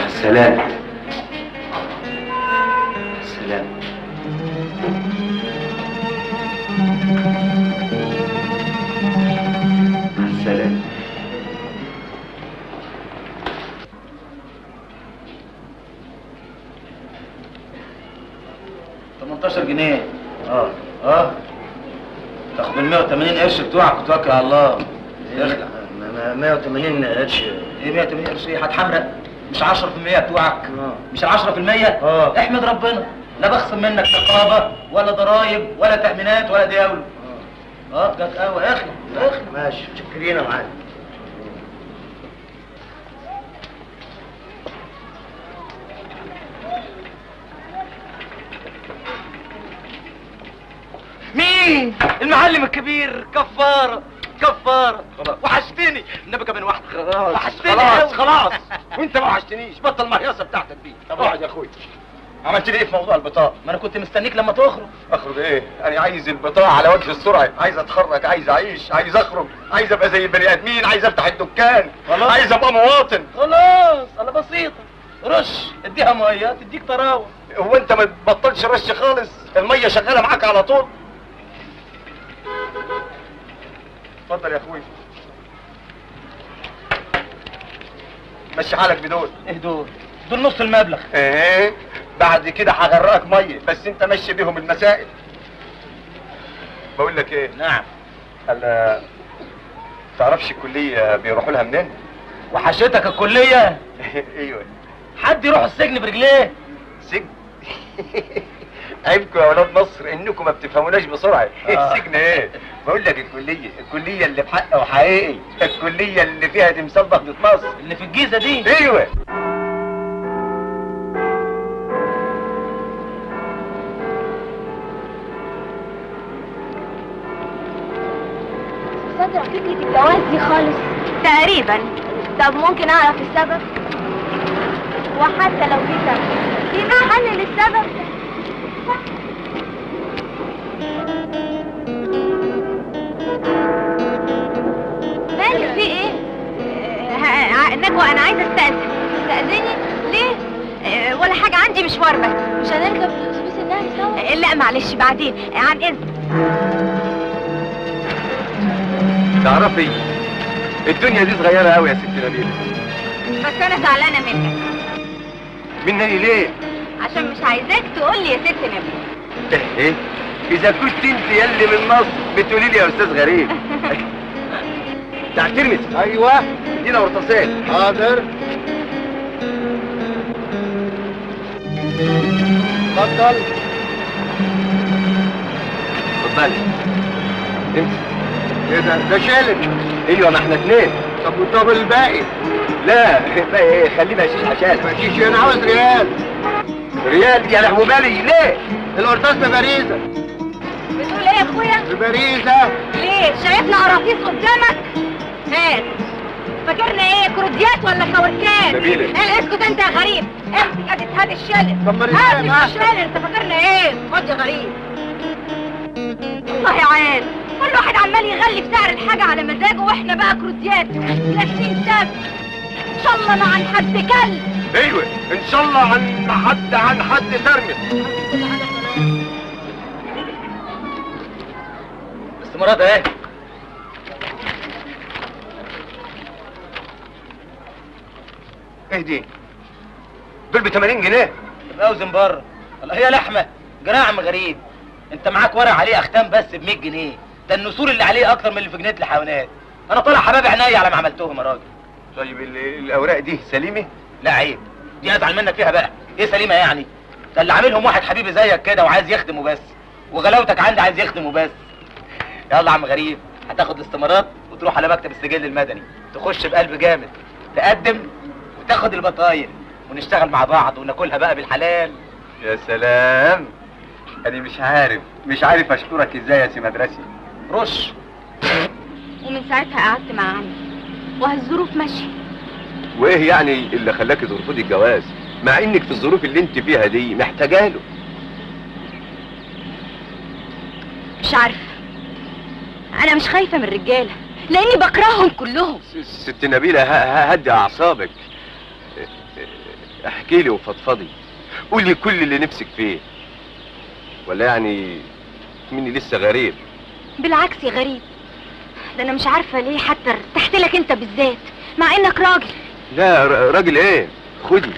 سلام سلام. تمنتاشر جنيه. اه اه تاخد من مية وتمانين قرش بتوعك وتوكل على الله. اخلع. مية وتمانين قرش؟ ايه مية وتمانين قرش؟ ايه هتحمرق؟ مش عشرة في المية بتوعك؟ آه. مش ال عشرة في المية؟ اه احمد ربنا، لا بخصم منك رقابه ولا ضرايب ولا تامينات ولا ديول. اه اه جت قوي. اخلع اخلع. ماشي، متشكرين يا معلم. مين؟ المعلم الكبير. كفاره كفاره خلاص. وحشتني النبي، كمان واحده. خلاص وحشتني خلاص خلاص. وانت ما وحشتنيش، بطل المهيصه بتاعتك دي. طب اقعد يا اخويا. عملت لي ايه في موضوع البطاقه؟ ما انا كنت مستنيك لما تخرج. اخرج ايه؟ انا عايز البطاقه على وجه السرعه، عايز اتخرج، عايز اعيش، عايز اخرج، عايز ابقى زي البني ادمين، عايز افتح الدكان، عايز ابقى مواطن. خلاص انا بسيطه، رش اديها ميات تديك طراوه. هو انت ما تبطلش رش خالص؟ الميه شغاله معاك على طول. اتفضل يا اخوي. مشي حالك بدول. ايه دول؟ دول نص المبلغ. ايه بعد كده هغرقك ميه، بس انت مشي بيهم المسائل. بقول لك ايه؟ نعم. هلا تعرفش الكليه بيروحوا لها منين؟ وحشتك الكليه؟ ايوه. حد يروح السجن برجليه؟ سجن؟ عيبكم يا ولاد مصر انكم ما بتفهموناش بسرعه. السجن ايه؟ بقول لك الكليه، الكليه اللي بحق وحقيقي، الكليه اللي فيها تمثال ضغطة مصر اللي في الجيزه دي. ايوه. صدق فكره الجواز دي خالص تقريبا. طب ممكن اعرف السبب؟ وحتى لو في سبب، يبقى حل للسبب. مالك في ايه؟ نجوى انا عايزه استأذن. تستأذني؟ ليه؟ أه ولا حاجه، عندي مشوار بس. مش هنركب اتوبيس النهر سوا؟ لا معلش بعدين، عن اذن. تعرفي الدنيا دي صغيره قوي يا ست نبيلة. بس انا زعلانه منك. مني ليه؟ عشان مش عايزاك تقول لي يا ست نبيلة. ايه؟ اذا كنت انت يلي من مصر بتقولي لي يا استاذ غريب. بتاع الترمس. ايوه ادينا ورطاسات. حاضر. اتفضل. خد بالك. امسك. ايه ده؟ ده شالك. ايوه ما احنا اتنين. طب والدبل الباقي؟ لا الباقي ايه؟ خلينا شيش عشانك. ما شيش، انا عاوز ريال. ريال دي انا بالي ليه؟ القرطاس ببريزه. بتقول ايه يا اخويا؟ ببريزه. ليه؟ شايفنا قراطيس قدامك؟ هات. فاكرنا ايه؟ كروديات ولا خوركات؟ نبيلة ايه؟ اسكت انت يا غريب. امسك ادي هات الشالك. طب ما ريال معاك. امسك الشالك. انت فاكرنا ايه؟ خد يا غريب. والله عاد كل واحد عمال يغلي في سعر الحاجة على مزاجه، واحنا بقى كروتيات لابسين سب. ان شاء الله ما عن حد كلب. ايوه ان شاء الله عن حد عن حد ترمس. بس مراد اهي. اهدي دول ب ثمانين جنيه. يبقى اوزن بره. ولا هي لحمه جراعه من غريب. انت معاك ورق عليه اختام بس ب مية جنيه، ده النسور اللي عليه اكتر من اللي في جنينه الحيوانات. انا طالع حباب عينيا على ما عملتهم يا راجل. طيب الاوراق دي سليمه؟ لا عيب، دي ازعل منك فيها بقى. ايه سليمه يعني؟ ده اللي عاملهم واحد حبيبي زيك كده وعايز يخدمه بس، وغلاوتك عندي عايز يخدمه بس. يلا عم غريب، هتاخد الاستمارات وتروح على مكتب السجل المدني، تخش بقلب جامد، تقدم وتاخد البطايق ونشتغل مع بعض وناكلها بقى بالحلال. يا سلام. أنا مش عارف مش عارف أشكرك إزاي يا سي مدرسي. رش. ومن ساعتها قعدت مع عمي وأهي الظروف ماشية. وإيه يعني اللي خلاكي ترفضي الجواز مع إنك في الظروف اللي أنت فيها دي محتاجاله؟ مش عارفة. أنا مش خايفة من الرجالة لأني بكرههم كلهم. ست نبيلة هدي أعصابك، احكي لي وفضفضي، قولي كل اللي نفسك فيه. ولا يعني مني لسه غريب؟ بالعكس يا غريب، ده انا مش عارفه ليه حتى ارتحت لك انت بالذات مع انك راجل. لا راجل ايه؟ خدي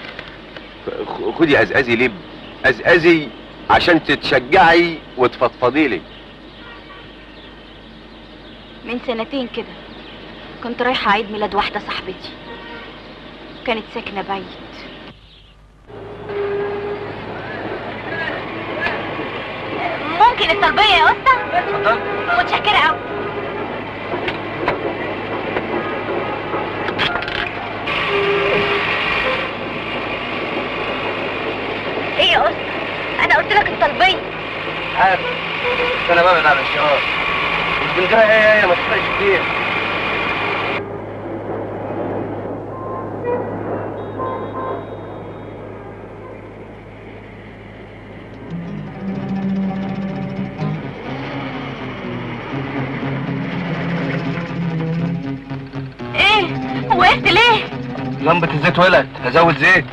خدي ازازي لب، ازازي عشان تتشجعي وتفضفضي لي. من سنتين كده كنت رايحه عيد ميلاد واحده صاحبتي، كانت ساكنه بعيد. ممكن الطلبيه يا اسطى؟ اتفضل. متشكره قوي. ايه يا اسطى؟ انا قلت لك الطلبيه. عارف انا ببعد عن الشعار. مش بنجرى ايه يا ما تفرقش كتير. لمبة الزيت ولد، هزود زيت.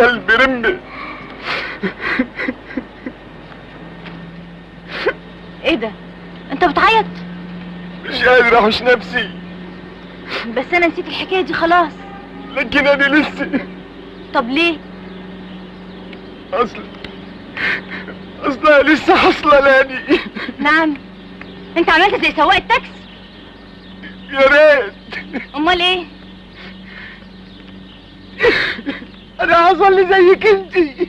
كلب رمي. ايه ده؟ انت بتعيط؟ مش قادر احوش نفسي. بس انا نسيت الحكايه دي خلاص. لكن انا لسه. طب ليه؟ اصل اصلها لسه حاصله لاني. نعم؟ انت عملت زي سواق التاكسي؟ يا ريت. امال ايه؟ انا حصل لي زيك انتي.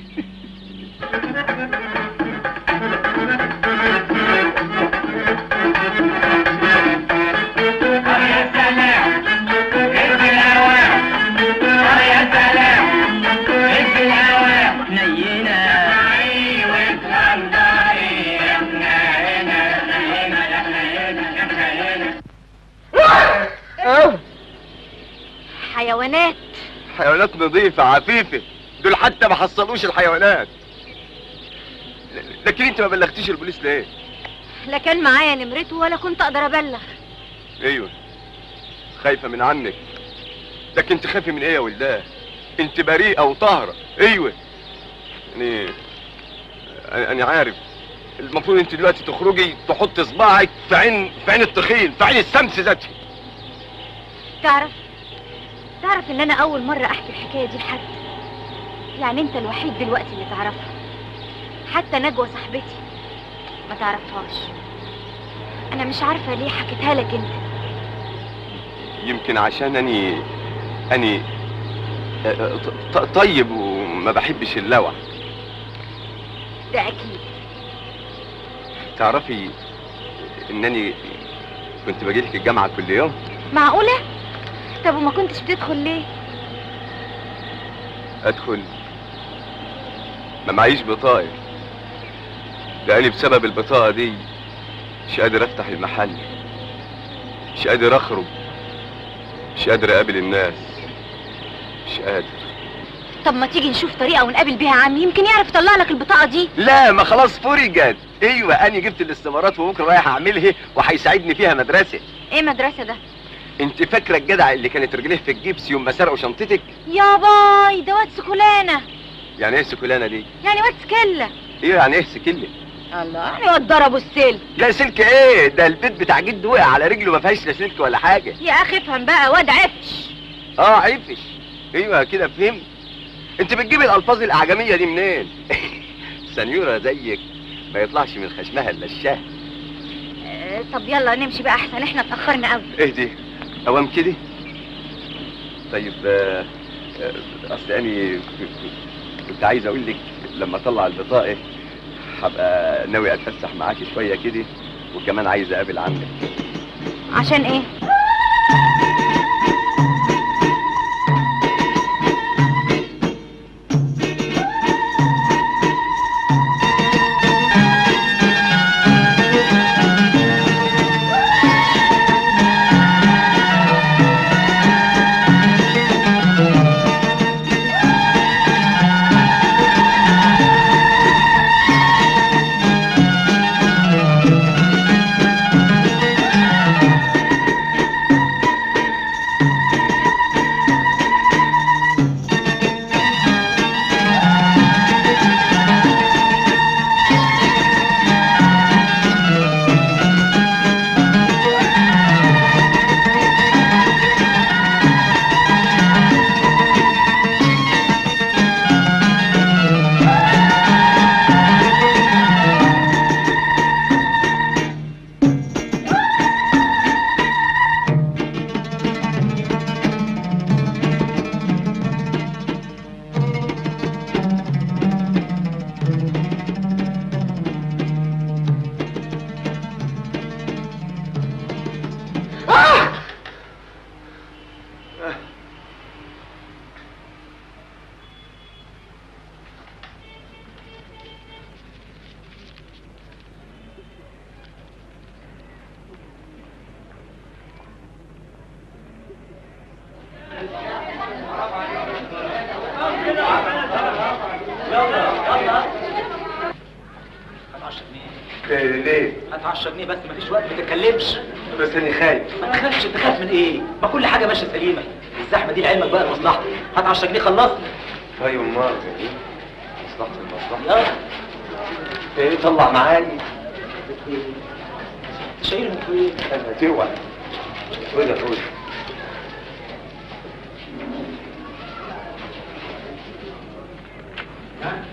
حيوانات حيوانات نظيفة عفيفة، دول حتى ما حصلوش الحيوانات. لكن انت ما بلغتيش البوليس ليه؟ لا كان معايا نمرته ولا كنت اقدر ابلغ. ايوه خايفة من عمك، لكن انت خايفة من ايه يا ولداه؟ انت بريئة وطاهرة. ايوه يعني انا عارف المفروض انت دلوقتي تخرجي تحط صباعك في عين في عين الطخين، في عين السمس ذاته. تعرف تعرف ان انا اول مرة احكي الحكاية دي لحد، يعني انت الوحيد دلوقتي اللي تعرفها. حتى نجوى صاحبتي ما تعرفهاش. انا مش عارفة ليه حكيتها لك انت. يمكن عشان اني اني طيب وما بحبش اللوع. ده اكيد. تعرفي انني كنت باجيلك الجامعة كل يوم؟ معقولة؟ طب وما كنتش بتدخل ليه؟ ادخل؟ ما معيش بطاقة. ده قالي بسبب البطاقة دي مش قادر افتح المحل، مش قادر اخرج، مش قادر اقابل الناس، مش قادر. طب ما تيجي نشوف طريقة ونقابل بيها عمي، يمكن يعرف يطلع لك البطاقة دي. لا ما خلاص فرجت. ايوه انا جبت الاستمارات وبكره رايح اعملها وهيساعدني فيها مدرسة. ايه مدرسة ده؟ انت فاكره الجدع اللي كانت رجليه في الجبس يوم ما سرقوا شنطتك؟ يا باي ده واد سكولانه. يعني ايه سكولانه دي؟ يعني واد سكله. ايه يعني ايه سكله؟ الله يعني واد ضربه السلك. لا سلك ايه؟ ده البيت بتاع جد وقع على رجله ما فيهاش لا سلك ولا حاجه. يا اخي افهم بقى، واد عفش. اه عفش. ايوه كده فهمت. انت بتجيبي الالفاظ الاعجميه دي منين؟ سنيوره زيك ما يطلعش من خشمها الا الشاه. اه طب يلا نمشي بقى احسن، احنا اتاخرنا قوي. ايه دي؟ أوام كده؟ طيب آه آه أصل أنا كنت عايز أقول لك لما أطلع البطاقة هبقى ناوي أتفسح معاكي شوية كده، وكمان عايز أقابل عمك. عشان إيه؟ طيب امال ايه؟ مصلحتي المصلحة. ايه طلع معايا؟ شايلهم فين؟ انا هتوعى. خد يا خد. ها؟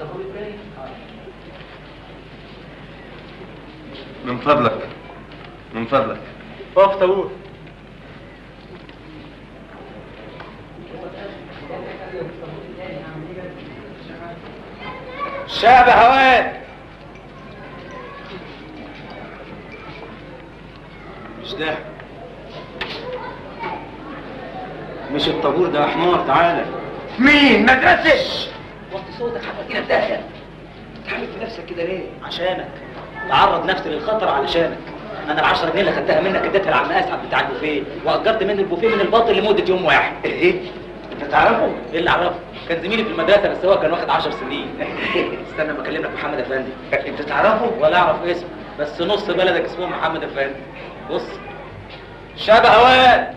طب هو التاني؟ من فضلك من فضلك اقف طابور. الشعب هواه مش ده مش الطابور ده يا حمار. تعالى مين؟ مدرسة وطي صوتك حتى كده بداية. تحمل في نفسك كده ليه؟ عشانك تعرض نفسي للخطر. علشانك انا العشرة جنيه اللي خدتها منك اديتها لعم اسعد بتاع البوفيه، واجرت مني البوفيه من الباطل لمده يوم واحد. ايه؟ انت تعرفه؟ ايه اللي اعرفه؟ كان زميلي في المدرسه بس هو كان واخد عشر سنين. استنى ما اكلم لك محمد افندي. انت تعرفه؟ ولا اعرف اسمه بس نص بلدك اسمه محمد افندي. بص شاب هوان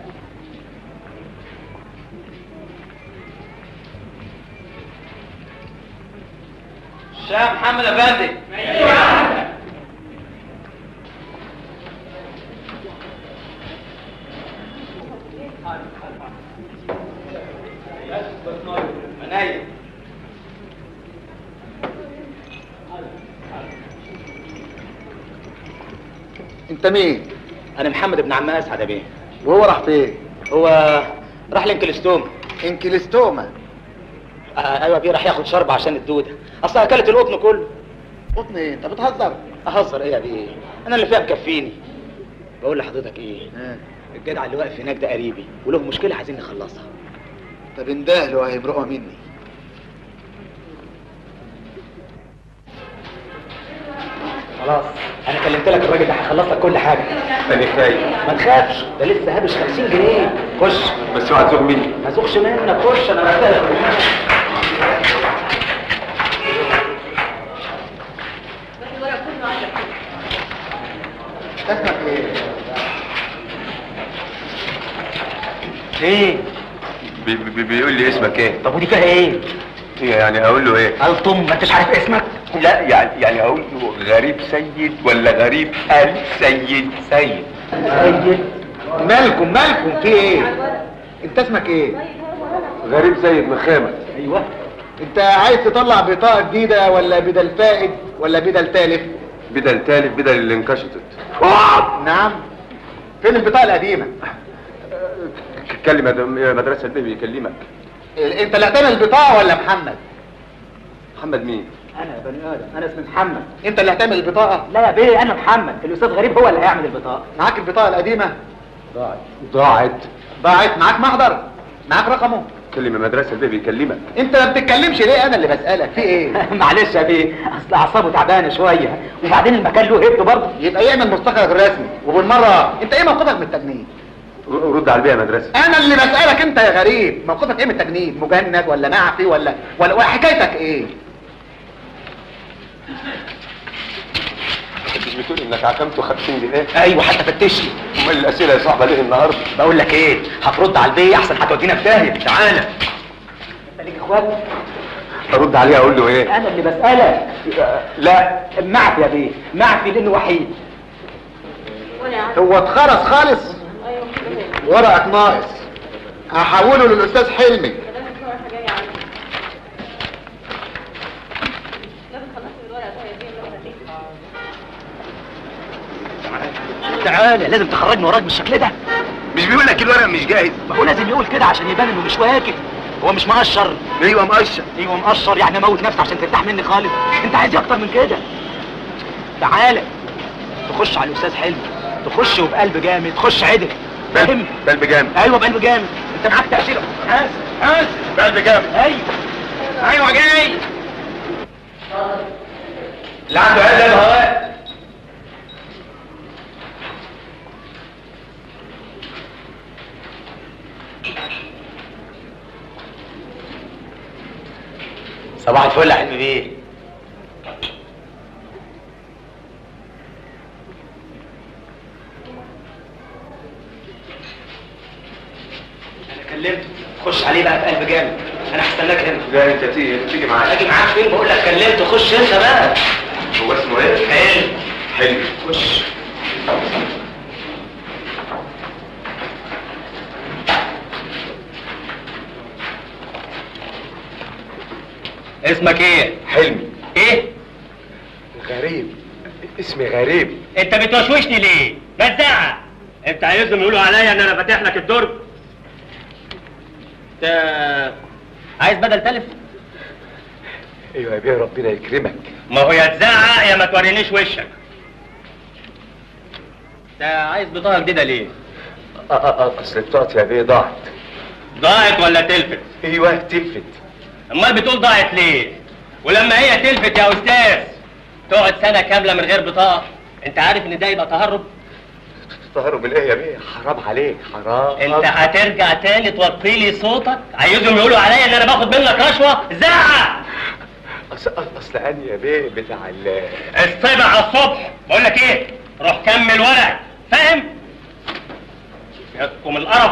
شاب محمد افندي. ايوه منايا. انت مين؟ انا محمد ابن عم اسعد يا بيه. وهو راح فين؟ هو راح لانكلستوما. انكلستوما؟ آه ايوه بيه، راح ياخد شرب عشان الدوده، اصل اكلت القطن كله. قطن ايه؟ انت بتهزر؟ اهزر ايه يا بيه؟ انا اللي فيها مكفيني. بقول لحضرتك ايه؟ آه. الجدع اللي واقف هناك ده قريبي وله مشكله عايزين نخلصها. طب اندهله وهيبرقها مني. خلاص انا كلمت لك الراجل ده هيخلص لك كل حاجه. طب كفايه. ما تخافش ده لسه هابش خمسين جنيه. خش بس اوعى تزوغ مني. ما تزوغش منك. خش انا بستاهل. اسمك ايه؟ ايه؟ بي بي بيقول لي اسمك ايه؟ طب ودي فيها ايه؟ يعني اقول له ايه؟ الطم ما انتش عارف اسمك؟ لا يعني يعني اقول له غريب سيد ولا غريب السيد؟ سيد سيد. مالكم مالكم في ايه؟ انت اسمك ايه؟ غريب سيد مخيمر. ايوه. انت عايز تطلع بطاقه جديده ولا بدل فائد ولا بدل تالف؟ بدل تالف، بدل اللي انكشطت. نعم؟ فين البطاقه القديمه؟ اتكلم يا مدرسه البيبي يكلمك. انت اللي اعتنى البطاقه ولا محمد؟ محمد مين؟ انا يا بني ادم، انا اسمي محمد. انت اللي هتعمل البطاقه؟ لا يا بيه انا محمد، الاستاذ غريب هو اللي هيعمل البطاقه. معاك البطاقه القديمه؟ ضاعت. ضاعت ضاعت معاك محضر؟ معاك رقمه؟ كلم المدرسه البيبي يكلمك. انت ما بتتكلمش ليه؟ انا اللي بسالك في ايه؟ معلش يا بيه اصل اعصابه تعبانه شويه، وبعدين المكان له هيبته برضه. يبقى يعمل مستخرج رسمي، وبالمره انت ايه موقفك من التجنيد؟ رد على البيئه يا مدرسه. انا اللي بسالك انت يا غريب، موقفك ايه من التجنيد؟ مجند ولا معفي ولا ولا حكايتك ايه؟ مش بتقول انك عكمته خمسين جنيه؟ ايوه حتى فتشني. امال الاسئله يا صاحبي ليه النهارده؟ بقول لك ايه؟ هترد على البيه احسن، هتودينا في داهيه. تعالى. انت ليك اخوات؟ ارد عليه اقول له ايه؟ انا اللي بسالك. لا معفي يا بيه، معفي لانه وحيد. هو اتخرس خالص؟ ورقك ناقص، هحوله للاستاذ حلمي. تعالى لازم تخرجني وراك بالشكل ده. مش بيقول لك الورق مش جاهز؟ ما هو لازم يقول كده عشان يبان انه مش واكب. هو مش مقشر؟ ايوه مقشر. ايوه مقشر، يعني اموت نفسي عشان ترتاح مني خالص؟ انت عايز ايه اكتر من كده؟ تعالى تخش على الاستاذ حلمي، تخش وبقلب جامد، تخش عدل. بقلب بقلب جامد. ايوه بقلب جامد. انت معاك تاشيره. حاسس حاسس بقلب جامد. ايوه ايوه جاي. اللي عنده عدل الهواء. صباح الفل يا حلمي بيه. انا كلمته. خش عليه بقى بقلب جامد، انا هستناك هنا. لا انت تيجي معايا. اجي معاك فين؟ بقول لك كلمت خش انت بقى. هو اسمه ايه؟ حلو. حلو. خش. اسمك ايه؟ حلمي. ايه؟ غريب. اسمي غريب. انت بتوشوشني ليه؟ بزعق. انت عايزهم يقولوا عليا ان انا فاتح لك الدرج؟ انت عايز بدل تلف؟ ايوه يا بيه ربنا يكرمك. ما هو يا تزعق يا ما تورينيش وشك. انت عايز بطاقه جديده ليه؟ اه اه اصل بطاقتي يا بيه ضاعت. ضاعت ولا تلفت؟ ايوه تلفت. امال بتقول ضاعت ليه؟ ولما هي تلفت يا استاذ تقعد سنه كامله من غير بطاقه، انت عارف ان ده يبقى تهرب؟ تهرب من ايه يا بيه؟ حرام عليك حرام. انت هترجع تاني توطي لي صوتك؟ عايزهم يقولوا عليا ان انا باخد منك رشوه؟ زعق. اصل اصل انا يا بيه بتاع ال السبعه الصبح. بقول لك ايه؟ روح كمل ورقك، فاهم؟ ياكم القرف.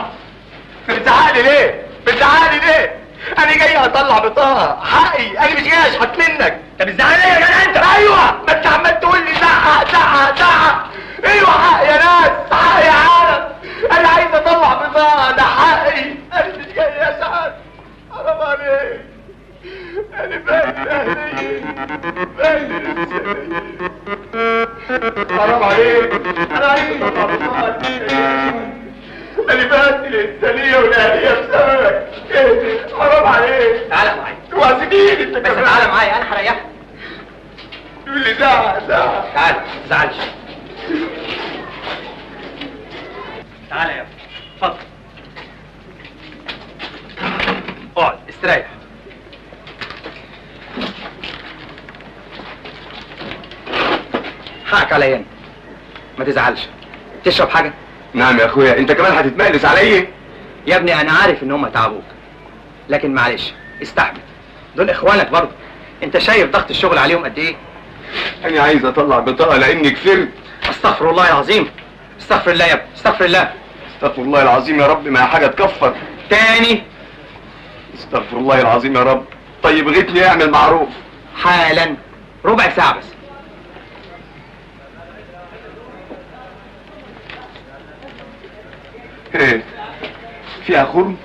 بتزعقلي ليه؟ بتزعقلي ليه؟ أنا جاي أطلع بطاقة حقي، أنا مش جاي أشحت منك. طب ازعل ليه يا جدع أنت؟ أيوه، ما أنت عمال تقول لي زعق زعق زعق. أيوه حقي يا ناس، حقي يا عالم. أنا عايز أطلع بطاقة، ده حقي، أنا مش جاي أشحت. حرام عليك. أنا بهدل أهلي، بهدل السنين. حرام عليك، أنا عايز أطلع بطاقة. أنا بهدل الإنسانية والأهلية بسببك. حرام عليك. تعالى معايا. توازنيني انت كمان. بس تعالى معايا انا هريحك. تقول لي زعق زعق. تعالى ما تزعلش. تعالى يا ابني، اتفضل. اقعد استريح. حقك عليا انت. ما تزعلش. تشرب حاجة؟ نعم يا اخويا، انت كمان هتتمقلس عليا؟ يا ابني انا عارف ان هم تعبوك، لكن معلش استحمل، دول اخوانك برضه، انت شايف ضغط الشغل عليهم قد ايه؟ انا عايز اطلع بطاقه لاني كفرت. استغفر الله العظيم، استغفر الله يا ابني، استغفر الله. استغفر الله العظيم يا رب، ما هي حاجه تكفر. تاني. استغفر الله العظيم يا رب. طيب غيت لي اعمل معروف حالا، ربع ساعه بس. ايه فيها خرم؟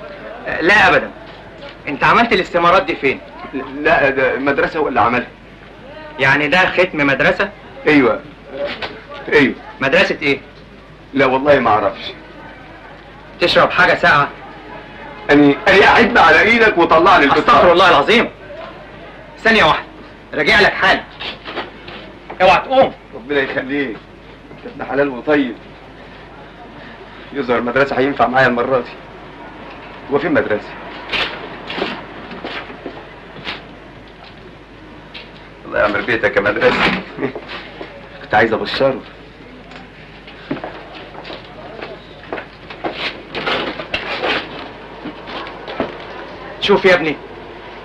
لا ابدا. انت عملت الاستمارات دي فين؟ لا ده المدرسه ولا عملها؟ يعني ده ختم مدرسه؟ ايوه ايوه. مدرسه ايه؟ لا والله ما اعرفش. تشرب حاجه ساقعه؟ اني اني قعدت على ايدك وطلع لي البطاقه. استغفر الله العظيم. ثانيه واحده، راجع لك حالا. اوعى تقوم. ربنا يخليك، انت ابن حلال وطيب. يظهر المدرسه هينفع معايا المره دي. هو فين مدرسه؟ الله يعمر بيتك يا مدرسه. كنت عايز ابشره. شوف يا ابني،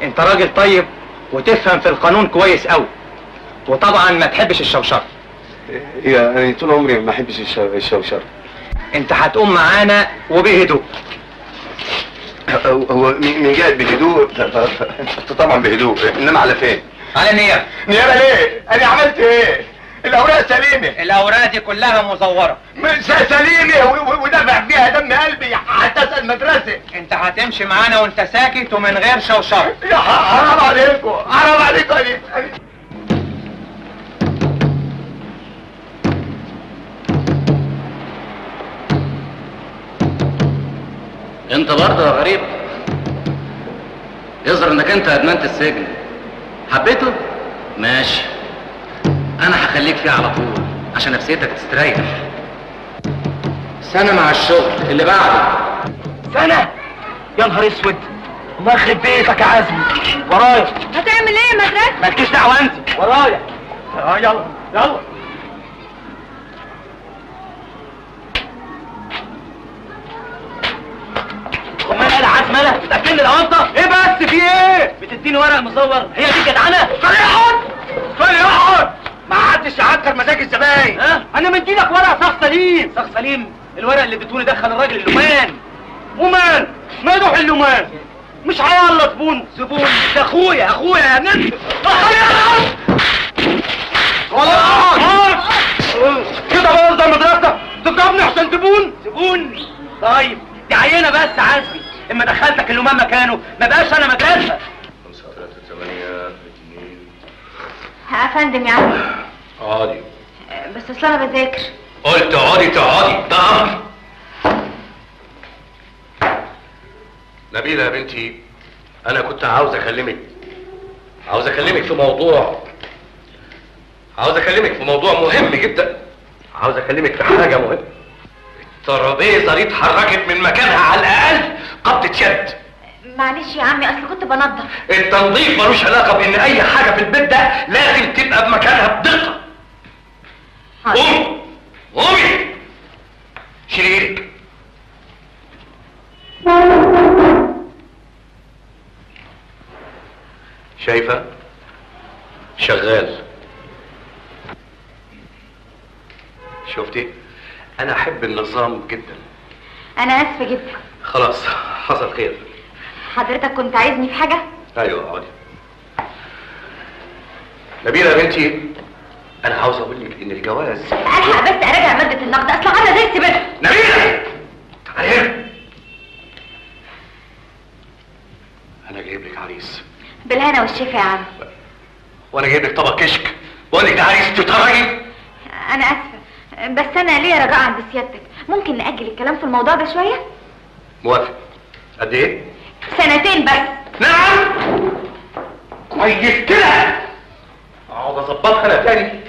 انت راجل طيب وتفهم في القانون كويس قوي، وطبعا ما تحبش الشوشره. ايه انا طول عمري ما احبش الشوشره. انت هتقوم معانا وبهدوء. هو مين جاي بهدوء؟ طبعا بهدوء، انما على فين؟ على نيابه. نيابه ليه؟ انا عملت ايه؟ الاوراق سليمه. الاوراق دي كلها مزوره. سليمه ودافع فيها دم قلبي حتى اسال المدرسه. انت هتمشي معانا وانت ساكت ومن غير شوشره. يا حرام عليكم، حرام عليكم. انت برضه يا غريب يظهر انك انت ادمنت السجن. حبيته؟ ماشي، انا هخليك فيه على طول عشان نفسيتك تستريح. سنه مع الشغل اللي بعده. سنه؟ يا نهار اسود، الله يخرب بيتك يا عزمي. ورايا. هتعمل ايه يا مدرسه؟ مالكيش دعوه انت، ورايا. اه يلا يلا. امال انا عزمله بتاكلني القطه؟ ايه بس في ايه؟ بتديني ورق مزور، هي دي جدعنه؟ خليه يقعد، خليه يقعد. ما حدش يعكر مزاج الزباين. ها؟ أه؟ انا مديلك ورق صاغ سليم. صاغ سليم؟ الورق اللي اديتوني دخل الراجل اللومان. ومان ما يروح اللمان مش حيالله زبون زبون ده اخويا اخويا يا نسل كده بقى ده مدرسة تضربني عشان زبون زبون طيب دي عينة بس عزمي اما دخلتك اللمان مكانه ما بقاش انا مدرسة يا فندم يا عمي اقعدي بس اصل انا بذاكر قلت اقعدي تقعدي ده امر نبيلة يا بنتي انا كنت عاوز اكلمك عاوز اكلمك في موضوع عاوز اكلمك في موضوع مهم جدا عاوز اكلمك في حاجة مهمة الترابيزة دي اتحركت من مكانها على الاقل قبضة يد معلش يا عمي اصل كنت بنظف التنظيف ملوش علاقه بان اي حاجه في البيت ده لازم تبقى بمكانها بدقه قومي قومي شيلي ايدك شايفه شغال شفتي انا احب النظام جدا انا اسفه جدا خلاص حصل خير حضرتك كنت عايزني في حاجة؟ ايوه اقعدي. نبيلة يا بنتي أنا عاوز أقول لك إن الجواز ألحق بس أراجع مادة النقد أصل عاملة زي السباحة نبيلة تعالي هنا أنا جايب لك عريس بالهنا والشفا يا عم وأنا جايب لك طبق كشك بقول لك ده عريس تتفرجي أنا آسفة بس أنا ليا رجاء عند سيادتك ممكن نأجل الكلام في الموضوع ده شوية؟ موافق قد إيه؟ سنتين بس نعم كويس كده اقعد اظبطها انا تاني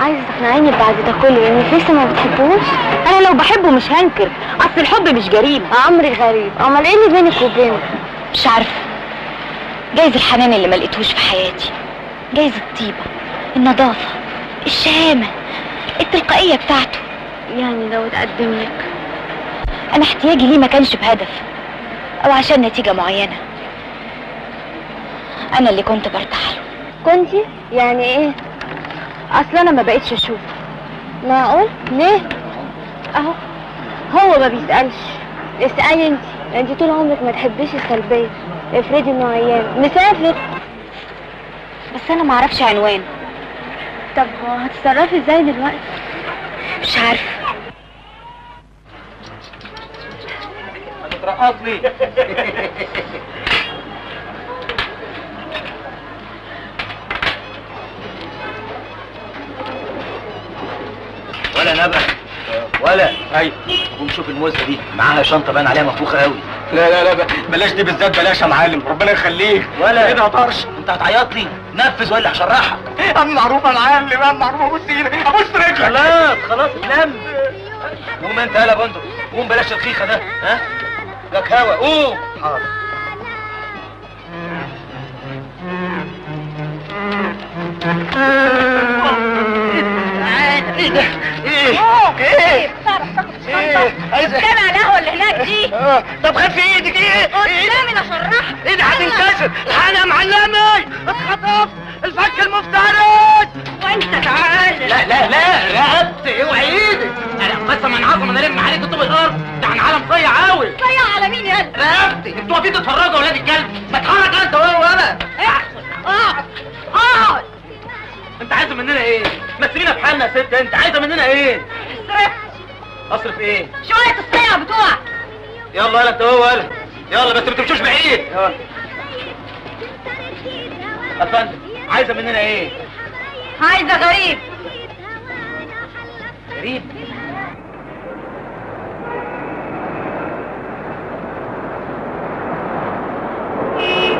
عايز تقنعيني بعد ده كله انك لسه ما بتحبوش انا لو بحبه مش هنكر اصل الحب مش جريمه امر غريب امال ايه اللي بينك وبينه مش عارفه جايز الحنان اللي ما لقيتهوش في حياتي جايز الطيبه النظافه الشهامه التلقائيه بتاعته يعني لو اتقدم لك انا احتياجي ليه ما كانش بهدف او عشان نتيجه معينه انا اللي كنت برتاح له كنتي يعني ايه اصل انا ما بقتش اشوفه معقول ليه اهو هو ما بيسالش اسالي انت انت طول عمرك ما تحبيش السلبيه افرضي انه عيان مسافر بس انا ما اعرفش عنوانه طب هتتصرفي ازاي دلوقتي مش عارفه رقصني ولا نبق ولا ايوه قوم شوف الموزه دي معاها شنطه باين عليها منفوخه قوي لا لا لا بلاش دي بالذات بلاش يا معلم ربنا يخليك ولا كده هطرش انت هتعيط لي نفذ ولا هشرحك انا معروفه يا معلم انا معروفه ابوس ايدك ابوس رجلك خلاص خلاص لم قوم انت يالا بندق قوم بلاش الخيخه ده ها لك هوا قوم حاضر ايه ده؟ ايه؟ ايه؟ ايه؟ عايزة الجامع القهوة اللي هناك دي؟ اه طب خفي ايدك ايه؟ قدامي لا شرحت ايدي هتنكسر الحقني يا معلمي اتخطفت الفك المفترس وانت تعال لا لا لا رقبت اوعي ايدك انا بس من عظم انا لم عليك طوب الارض عن عالم صيع قوي صيع على مين يا قلبي؟ رقبتي انتوا واقفين تتفرجوا يا ولاد الكلب ما اتحرك انت وهو انا احسن اقعد اقعد انت عايزه مننا ايه؟ مسيبينا في حالنا يا ست انت عايزه مننا ايه؟ اصرف اصرف ايه؟ شويه الصيع بتوعك يلا يلا انت وهو يلا يلا بس ما تمشوش بعيد يلا يا فندم عايزه مننا ايه؟ عايزه غريب غريب ايه؟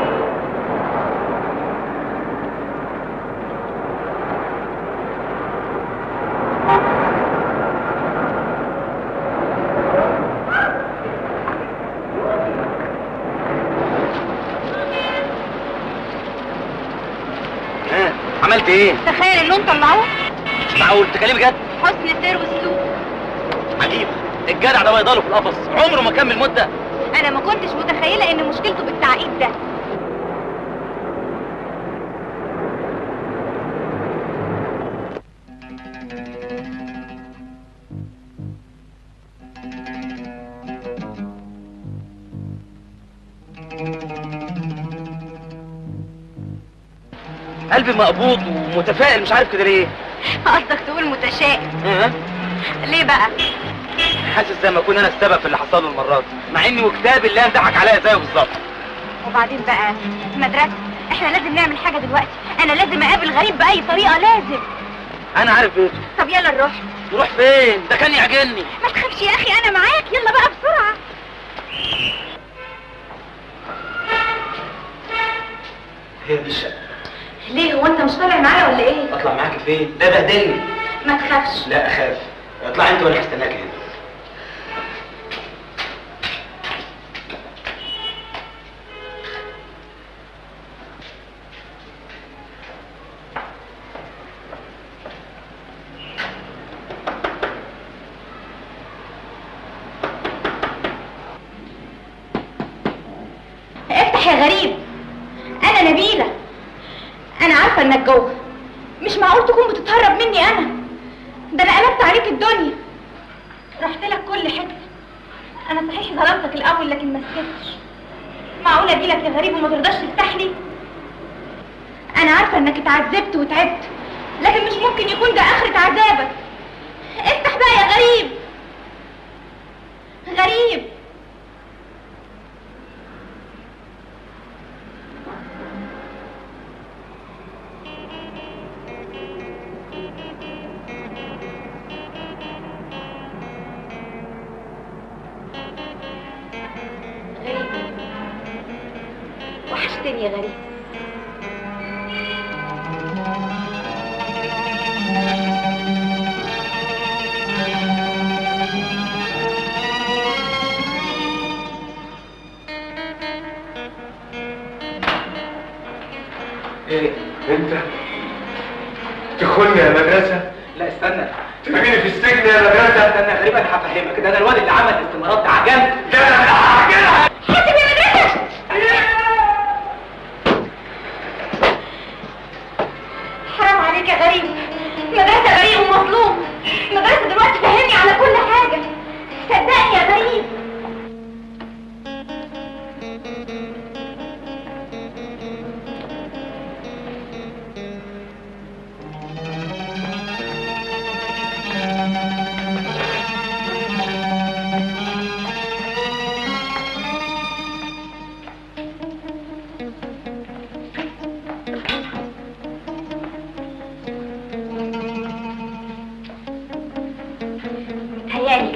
تخيل اللون طلعوه؟ معقول تكلمي بجد؟ حسن السير والسلوك عجيب الجدع ده ما يضله في القفص عمره ما كمل مده انا ما كنتش متخيله ان مشكلته بالتعقيد ده قلبي مقبوض ومتفائل، مش عارف كده ليه. قصدك تقول متشائم؟ اه. ليه بقى؟ حاسس زي ما اكون انا السبب في اللي حصل له المره دي، مع اني وكتاب الله انضحك عليا زيه بالظبط. وبعدين بقى المدرسه، احنا لازم نعمل حاجه دلوقتي، انا لازم اقابل غريب باي طريقه لازم. انا عارف بيته. طب يلا نروح. نروح فين؟ ده كان يعجنني. ما تخافش يا اخي انا معاك، يلا بقى بسرعه. هي دي الشقه. ليه هو انت مش طالع معايا ولا ايه؟ اطلع معاك فين؟ ده بهدلني. ما تخافش. لا اخاف. اطلع انت وانا هستناك هنا. يا غريب انا نبيلة، انا عارفة انك جوه، مش معقول تكون بتتهرب مني. انا ده انا قلبت عليك الدنيا، رحت لك كل حتة. انا صحيح ظلمتك الاول لكن ما سكتش. معقول اجيلك يا غريب وما ترضاش تفتح لي؟ انا عارفة انك اتعذبت وتعبت لكن مش ممكن يكون ده اخرة عذابك. افتح بقى يا غريب. غريب يا غريب، ايه انت تدخلني يا مدرسه؟ لا استنى، ترميني في السجن يا مدرسه؟ استنى يا غريب انا هفهمك. ده انا الواد اللي عمل الاستمارات ده عجنت. ده انا اللي هعجنها. مدرسة بريء ومظلوم، مدرسة دلوقتي فهمني على كل حاجة، صدقني يا بريء.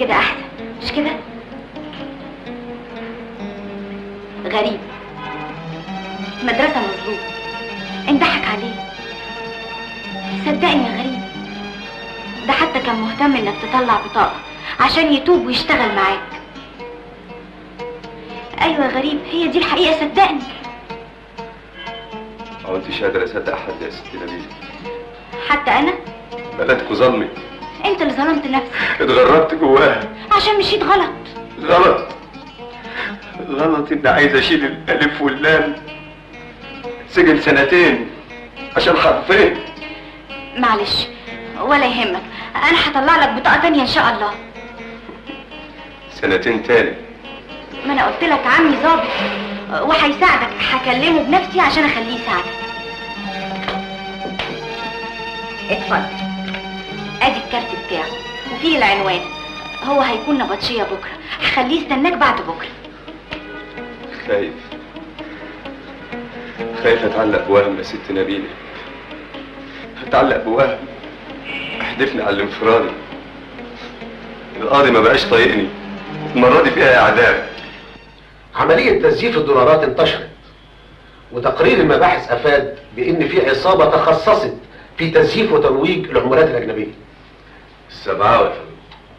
كده احسن مش كده؟ غريب مدرسة مظلوم انضحك عليه. صدقني يا غريب ده حتى كان مهتم انك تطلع بطاقة عشان يتوب ويشتغل معاك. ايوه يا غريب هي دي الحقيقة صدقني. ما كنتش قادر اصدق حد يا ستي نبيلة. حتى انا؟ بلدكوا ظلمت. انت اللي ظلمت نفسك. اتغربت جواها عشان مشيت غلط. غلط غلط اني عايز اشيل الالف واللام. سجن سنتين عشان حرفين. معلش ولا يهمك، انا هطلع لك بطاقه تانيه ان شاء الله. سنتين تاني؟ ما انا قلت لك عمي ظابط وهيساعدك، هكلمه بنفسي عشان اخليه يساعدك. اتفضل ادي الكارت بتاعه وفيه العنوان. هو هيكون نبطشيه بكره، هخليه يستناك بعد بكره. خايف خايف اتعلق بوهم يا ست نبيلة. هتعلق بوهم احدفني على الانفرادي. القاضي ما بقاش طايقني، المره دي فيها اعدام. عمليه تزييف الدولارات انتشرت، وتقرير المباحث افاد بان في عصابه تخصصت في تزييف وترويج العملات الاجنبيه. السبعاوي.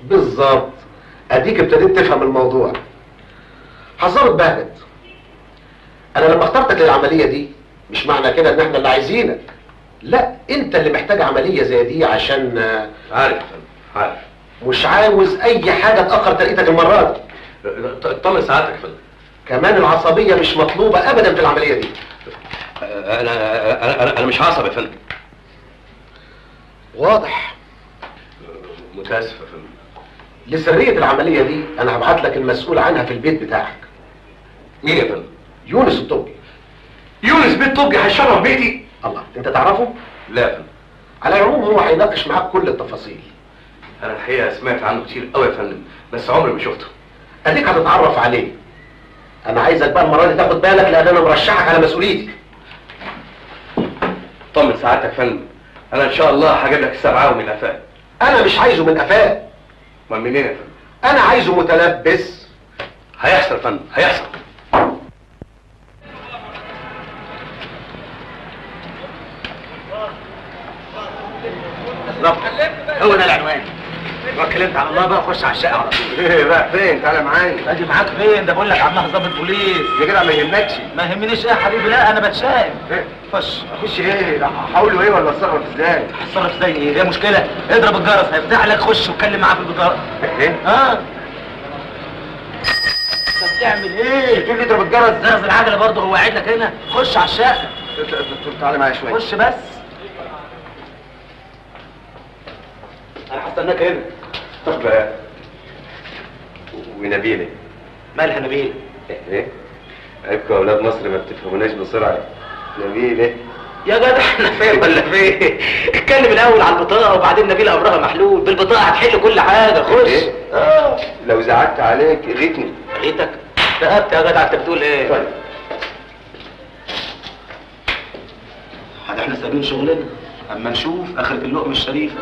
بالظبط، اديك ابتديت تفهم الموضوع. حذرت بهجة. انا لما اخترتك للعمليه دي مش معنى كده ان احنا اللي عايزينك، لا انت اللي محتاج عمليه زي دي عشان عارف عارف مش عاوز اي حاجه تاخر ترقيتك المره دي. طل ساعاتك يا فندم. كمان العصبيه مش مطلوبه ابدا في العمليه دي. انا انا انا, أنا مش عصبي يا فندم. واضح. متاسف يا فندم. لسرية العملية دي أنا هبعت لك المسؤول عنها في البيت بتاعك. مين يا فندم؟ يونس الطبجي. يونس بيت طبجي هيشرف بيتي؟ الله، انت تعرفه؟ لا. على العموم هو هيناقش معاك كل التفاصيل. انا الحقيقه سمعت عنه كتير قوي يا فندم، بس عمري ما شفته. اديك هتتعرف عليه. انا عايزك بقى المره دي تاخد بالك، لان انا مرشحك على مسؤوليتي. طمن سعادتك يا فندم، انا ان شاء الله هجيب لك السبعاوي من الافاق. انا مش عايزه من الافاق. امال منين يا فندم؟ انا عايزه متلبس. هيحصل يا فندم، هيحصل. هو ده العنوان. اتكلمت على الله بقى، خش على الشقه على طول. ايه بقى فين؟ تعالى معايا. ادي معاك فين؟ ده بقول لك عاملها ظابط بوليس. يا جدع ما يهمكش. ما يهمنيش ايه يا حبيبي؟ لا انا بتشائم. خش. اخش ايه؟ هقول له ايه ولا اتصرف ازاي؟ هتتصرف ازاي ايه؟ هي مشكله؟ اضرب الجرس هيفتح لك، خش واتكلم معاه في الجرس. ايه؟ اه. انت بتعمل ايه؟ تقول لي اضرب الجرس؟ زغز العجله برضه هو قاعد لك هنا، خش على الشقه. تعالى معايا شويه. خش بس. أنا هستناك هنا. طب ونبيلة؟ مالها نبيلة؟ إيه؟ عيبكم يا أولاد مصر ما بتفهموناش بسرعة. نبيلة يا جدع إحنا فين ولا فين؟ اتكلم الأول على البطاقة وبعدين نبيلة أمرها محلول، بالبطاقة هتحل كل حاجة، خش. إيه؟ آه لو زعلت عليك غيتني. غيتك؟ اتقبت يا جدع، أنت بتقول إيه؟ طيب حد إحنا سايبين شغلنا؟ أما نشوف آخرة اللقمة الشريفة.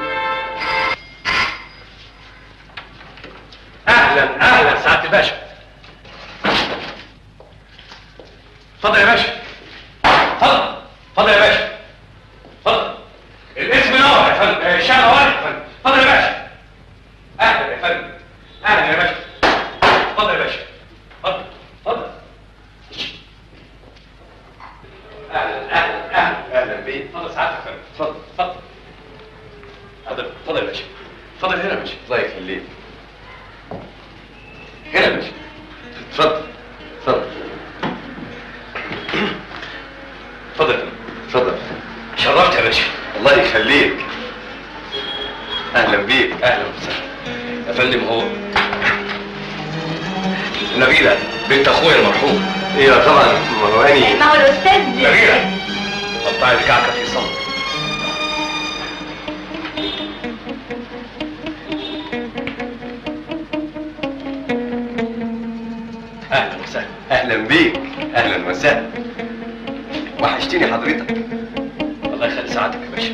اهلا اهلا سعاده الباشا. اتفضل يا باشا، اتفضل اتفضل يا باشا، اتفضل. الاسم نور يا فندم، الشغل نور يا فندم. اتفضل يا باشا. اهلا يا فندم، اهلا يا باشا. اتفضل يا باشا، اتفضل اتفضل. اهلا اهلا اهلا اهلا بيك. اتفضل سعاده الفندم، اتفضل اتفضل اتفضل اتفضل يا باشا، اتفضل هنا يا باشا. الله يخليك. هنا يا باشا، اتفضل اتفضل اتفضل اتفضل. شرفت يا باشا. الله يخليك. اهلا بيك، اهلا وسهلا يا فندم. هو نبيلة بنت اخويا المرحوم. ايوه طبعا، ما هو اني ما هو الاستاذ نبيلة. طب تعالي الكعكه في صمت. اهلا بيك، اهلا وسهلا. وحشتيني حضرتك. الله يخلي سعادتك يا باشا.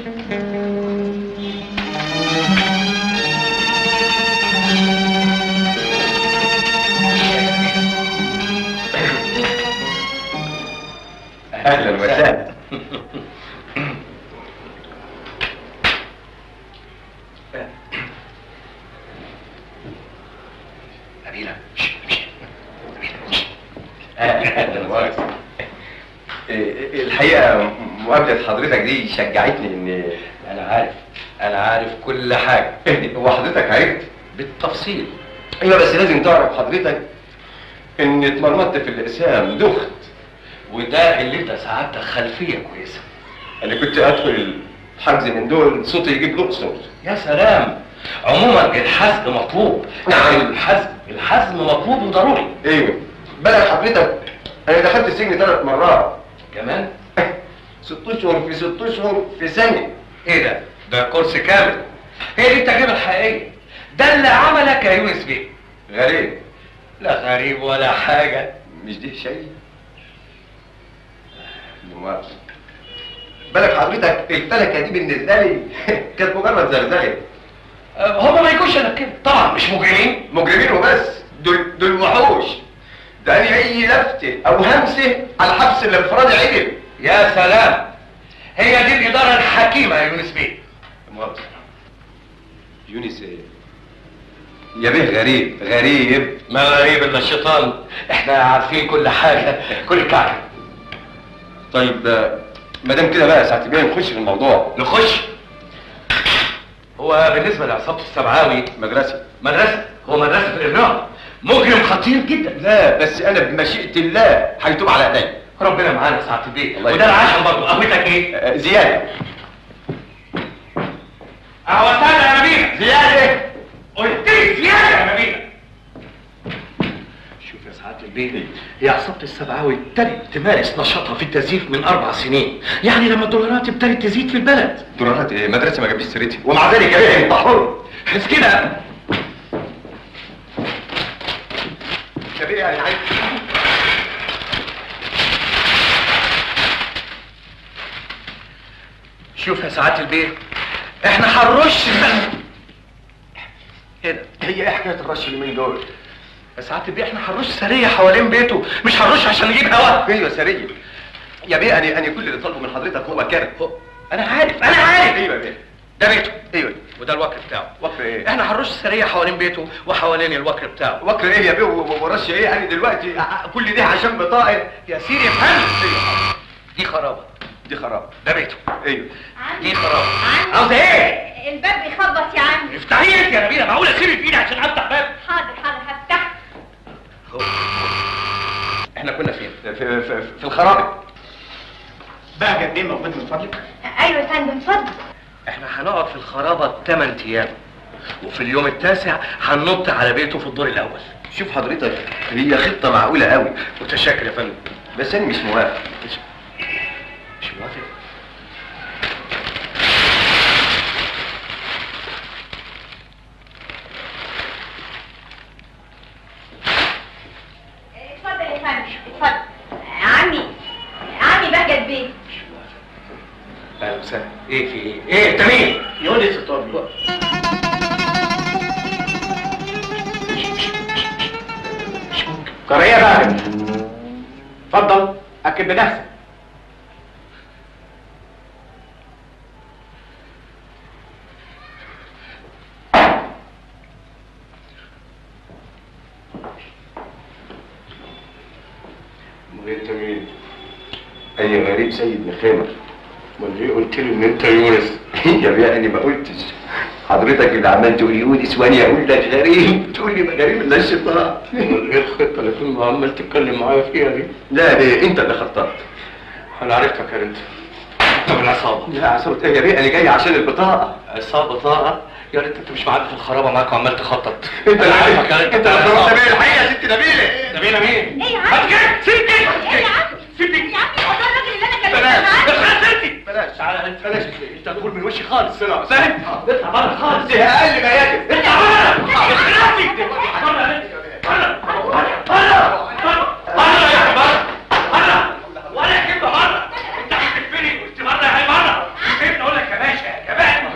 اهلا وسهلا. مقابلة حضرتك دي شجعتني ان انا عارف انا عارف كل حاجة. وحضرتك عرفت بالتفصيل؟ ايوه بس لازم تعرف حضرتك ان اتمرمطت في الاقسام، دخت، وده اللي ادى سعادتك خلفية كويسة. انا كنت ادخل حجز من دول صوتي يجيب الاقصر. يا سلام. عموما الحزم مطلوب. نعم الحزم الحزم مطلوب وضروري. ايوه بلد حضرتك انا دخلت السجن ثلاث مرات كمان. ست اشهر في ست اشهر في سنه. ايه ده؟ ده كورس كامل. هي دي التجربه الحقيقيه. ده اللي عملك يا يونس بيه. غريب؟ لا غريب ولا حاجه. مش دي شيء؟ مؤاخذه. بالك حضرتك التلكه دي بالنسبه لي كانت مجرد زرزره. هما ما يكونش الا كده. طبعا مش مجرمين. مجرمين وبس، دول دول وحوش. ده انا اي لفته او همسه على الحبس الانفرادي عجل. يا سلام، هي دي الإدارة الحكيمة يا يونس بيه. مؤاخذة يونس ايه؟ يا بيه غريب، غريب ما غريب إلا الشيطان، إحنا عارفين كل حاجة، كل كعبة. طيب ما دام كده بقى يا سعادة الباشا نخش في الموضوع. نخش؟ هو بالنسبة لعصابة السبعاوي مدرسة. مدرسة؟ هو مدرسة الإجرام، مجرم خطير جدا. لا بس أنا بمشيئة الله هيتوب على إيديا. ربنا معانا يا سعادة البيت. وده العشاء برضه. قهوتك ايه؟ زيادة. عودتها يا نبيلة. زيادة. قلت لي زيادة يا نبيلة. شوف يا سعادة البيت. يا عصابة السبعاوي ابتدت تمارس نشاطها في التزييف من أربع سنين، يعني لما الدولارات ابتدت تزيد في البلد. دولارات إيه؟ مدرسة ما جابتش سيرتي، ومع ذلك جابتها. أنت حر، حس كده. طب إيه يعني؟ شوف يا سعادة البيت، إحنا حرش كده. هي إيه حكاية الرش اليومين دول؟ يا سعادة البيه احنا حروش سرية حوالين بيته، مش حروش عشان نجيب هوا. ايوه سرية يا بيه. انا انا كل اللي طالبه من حضرتك هو وكالة. انا عارف انا عارف. ايوه يا بيه، ده بيته. ايوه، وده الوكر بتاعه. وكر ايه؟ احنا حروش سرية حوالين بيته وحوالين الوكر بتاعه. وكر ايه يا بيه ورش ايه يعني دلوقتي؟ كل دي عشان بطاقة يا سيدي فهم. ايوه، دي خرابة دي خرابة ده بيته. ايوه دي خرابة. عاوز ايه؟ الباب بيخبط يا عم. افتحيه انت يا نبيلة، معقول اسيب في ايدي عشان افتح باب؟ حاضر حاضر هفتح. احنا كنا فين؟ في, في, في, في الخرابة. بهجة قد ايه موجود من فضلك؟ ايوه يا فندم، من فضلك. احنا هنقعد في الخرابة ثمانية ايام، وفي اليوم التاسع هننط على بيته في الدور الاول. شوف حضرتك، هي خطة معقولة قوي. متشكر يا فندم، بس انا مش موافق. مش موافق؟ ايه في ايه؟ ايه انت مين؟ يونس الطبجي. مش ممكن. قريه بقى. اتفضل اكد بنفسك. امال انت مين؟ انا غريب سيد مخيمر. امال ليه قلت له ان انت يونس؟ يا بيه انا ما قلتش. حضرتك اللي عمال تقول يونس وانا اقول لك غريب، تقول لي غريب الا الشيطان. امال ايه الخطه اللي كنت عمال تتكلم معايا فيها دي؟ لا ليه؟ انت اللي خططت. انا عرفتك يا انت. طب العصابه؟ لا عصابه ايه يا بيه؟ انا جاي عشان البطاقه. عصابه بطاقه؟ يا ريت انت مش معدي في الخرابه معاك وعمال تخطط. انت اللي عارفك يا ريت. انت اللي خربت بيه الحقيقه يا ست نبيله. نبيله مين؟ ايه يا عم؟ سيبك ايه يا عم؟ سيبك يا عم، هو ده الراجل اللي انا كلمته معاه؟ بلاش تعالى انت، بلاش انت تدخل من وشي خالص. سلام فاهم؟ اطلع بره خالص، دي اقل ما يجب. اطلع بره بخلافي. بره بره بره بره يا حبيبي، بره ولا يهمك. بره انت هتقفلني، قلت بره يا حبيبي بره. فين اقول لك يا باشا يا كمان؟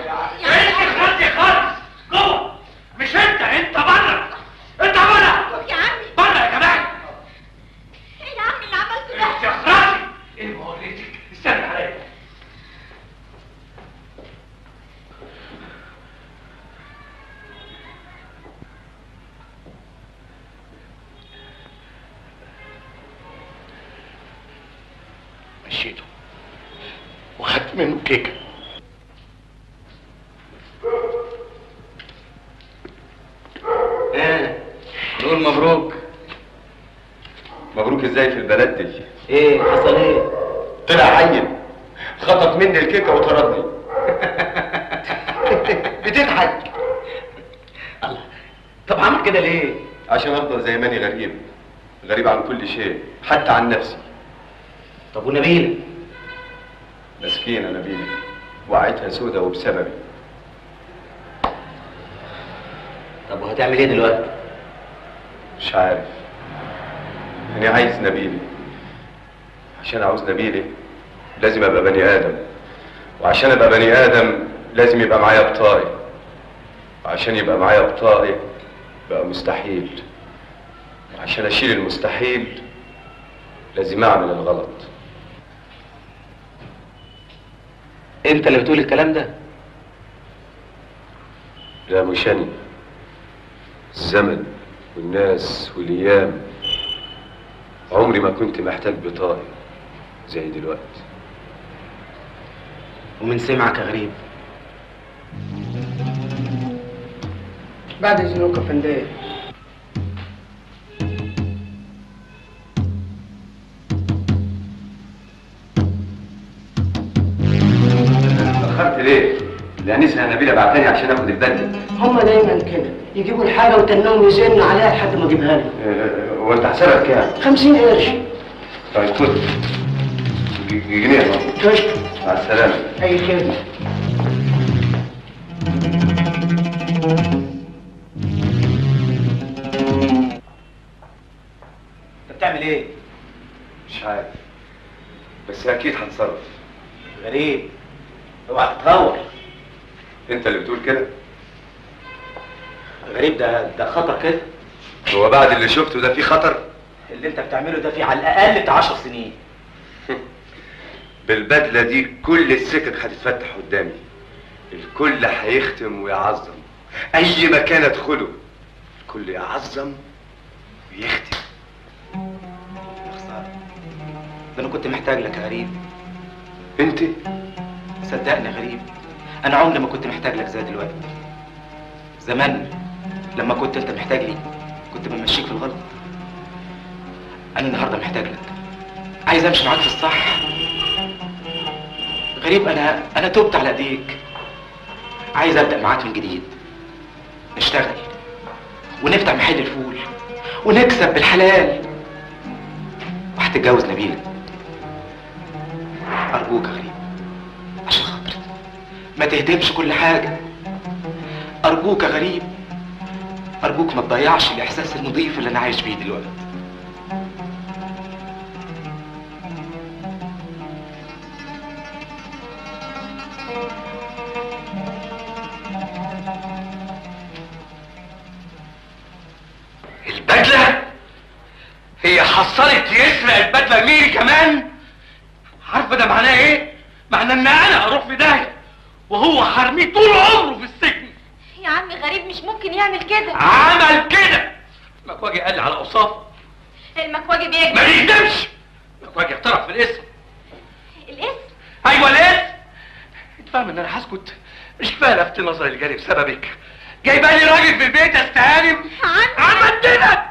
انت خالص خالص جوه، مش انت انت بره انت بره يا عمي، بره يا كمان. ايه يا عمي اللي عملته ده؟ انت اخرجي. ايه ما وريتك؟ استنى عليا. مشيته وخدت منه كيكه. ايه نقول مبروك؟ مبروك ازاي في البلد دي؟ ايه حصل ايه؟ طلع عين خطف مني الكيكه وطردني. بتضحك؟ الله، طب عمل كده ليه؟ عشان افضل زي ما انا غريب، غريب عن كل شيء حتى عن نفسي. طب ونبيلة؟ مسكينة نبيلة، وقعتها سودة وبسببي. طب وهتعمل ايه دلوقتي؟ مش عارف. أنا عايز نبيلة، عشان عاوز نبيلة لازم أبقى بني آدم، وعشان أبقى بني آدم لازم يبقى معايا بطاقي، وعشان يبقى معايا بطاقي بقى مستحيل، وعشان أشيل المستحيل لازم أعمل الغلط. انت اللي بتقول الكلام ده؟ لا مش انا، الزمن والناس والايام. عمري ما كنت محتاج بطاقي زي دلوقتي. ومن سمعك يا غريب؟ بعد اذنك يا فندم. الانسه نبيله بعتني عشان اخد البدله. هم دايما كده يجيبوا الحاجه وتنهم يزنوا عليها لحد ما اجيبها لي. هو انت حسابك كام؟ خمسين قرش. طيب خد جنيه يا بابا. مع السلامه. اي خدمه. انت بتعمل ايه؟ مش عارف بس اكيد هتصرف. غريب اوعى تتهور. انت اللي بتقول كده؟ غريب ده ده خطر كده. هو بعد اللي شفته ده في خطر؟ اللي انت بتعمله ده في على الاقل بتاع عشر سنين. بالبدله دي كل السكك هتتفتح قدامي. الكل هيختم ويعظم. اي مكان ادخله الكل يعظم ويختم. يا خساره ده انا كنت محتاج لك يا غريب. انت؟ صدقني غريب انا عمري ما كنت محتاج لك زي دلوقتي. زمان لما كنت انت محتاج لي كنت بمشيك في الغلط. انا النهارده محتاج لك، عايز امشي معاك في الصح. غريب انا انا تبت على ايديك، عايز ابدا معاك من جديد، نشتغل ونفتح محل الفول ونكسب بالحلال وهتتجوز نبيلة. ارجوك يا غريب عشان خاطري ما تهدمش كل حاجه. ارجوك يا غريب، ارجوك ما تضيعش الاحساس النظيف اللي انا عايش بيه دلوقتي. البدله هي حصلت يسرق البدله ميري كمان. عارفه ده معناه ايه؟ معناه ان انا اروح في داهيه وهو هرميه طول عمره في السجن. يا عم غريب مش ممكن يعمل كده. عمل كده. المكواجي قال لي على اوصافه. المكواجي بيكذب ما بيكذبش. المكواجي اقترح في الاسم. الاسم؟ ايوه الاسم. انت فاهم ان انا هسكت؟ مش كفايه لفت نظري الجري بسببك. جايبه لي راجل في البيت استهانم. عمل كده.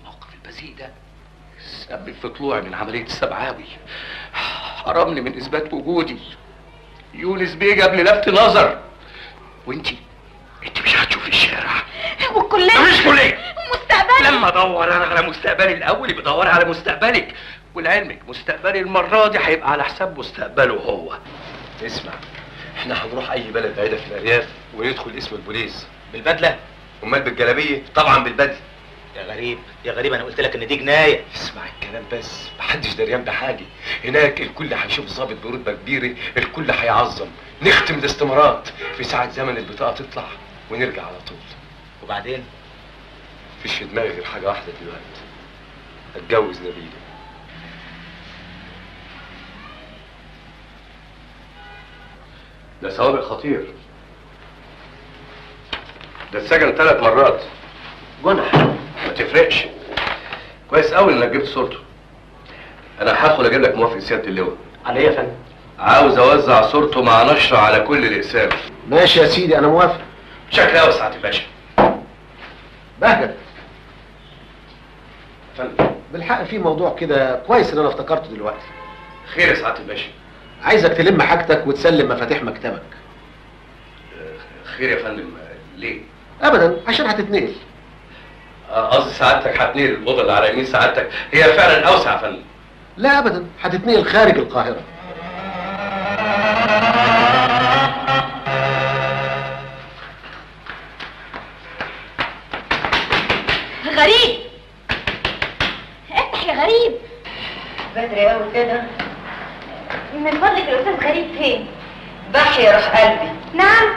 الموقف البذيء ده سبب في طلوعي من عمليه السبعاوي، حرمني من اثبات وجودي. يونس بيه جاب لي لفت نظر. وانتي انتي مش هتشوفي الشارع والكليه. مش كليه مستقبلي. لما ادور انا على مستقبلي الاول يبقى دوري على مستقبلك. ولعلمك مستقبلي المره دي هيبقى على حساب مستقبله هو. اسمع، احنا هنروح اي بلد بعيده في الارياف وندخل اسم البوليس. بالبدله؟ امال بالجلابيه؟ طبعا بالبدله. يا غريب يا غريب انا قلت لك ان دي جنايه. اسمع الكلام بس، محدش دريان بحاجه. هناك الكل هيشوف ظابط برتبه كبيره، الكل هيعظم. نختم الاستمارات في ساعه زمن البطاقه تطلع ونرجع على طول. وبعدين مفيش في دماغي غير حاجه واحده دلوقتي، اتجوز نبيله. ده سوابق خطير، ده اتسجن ثلاث مرات جنح. ما تفرقش. كويس قوي انك جبت صورته. انا هدخل اجيب لك موافقه سياده اللواء. على ايه يا فندم؟ عاوز اوزع صورته مع نشره على كل الاقسام. ماشي يا سيدي انا موافق. شكلها وسعت يا باشا. بهجة يا فندم، بالحق في موضوع كده كويس ان انا افتكرته دلوقتي. خير يا سعاده الباشا. عايزك تلم حاجتك وتسلم مفاتيح مكتبك. خير يا فندم. ليه؟ ابدا عشان هتتنقل. قصدي سعادتك هتنقل الاوضه اللي على يمين سعادتك، هي فعلا اوسع يا فندم. لا ابدا، هتتنقل خارج القاهره. غريب افتح يا غريب. بدري قوي كده. من فضلك الاستاذ غريب فين؟ بحي روح قلبي. نعم؟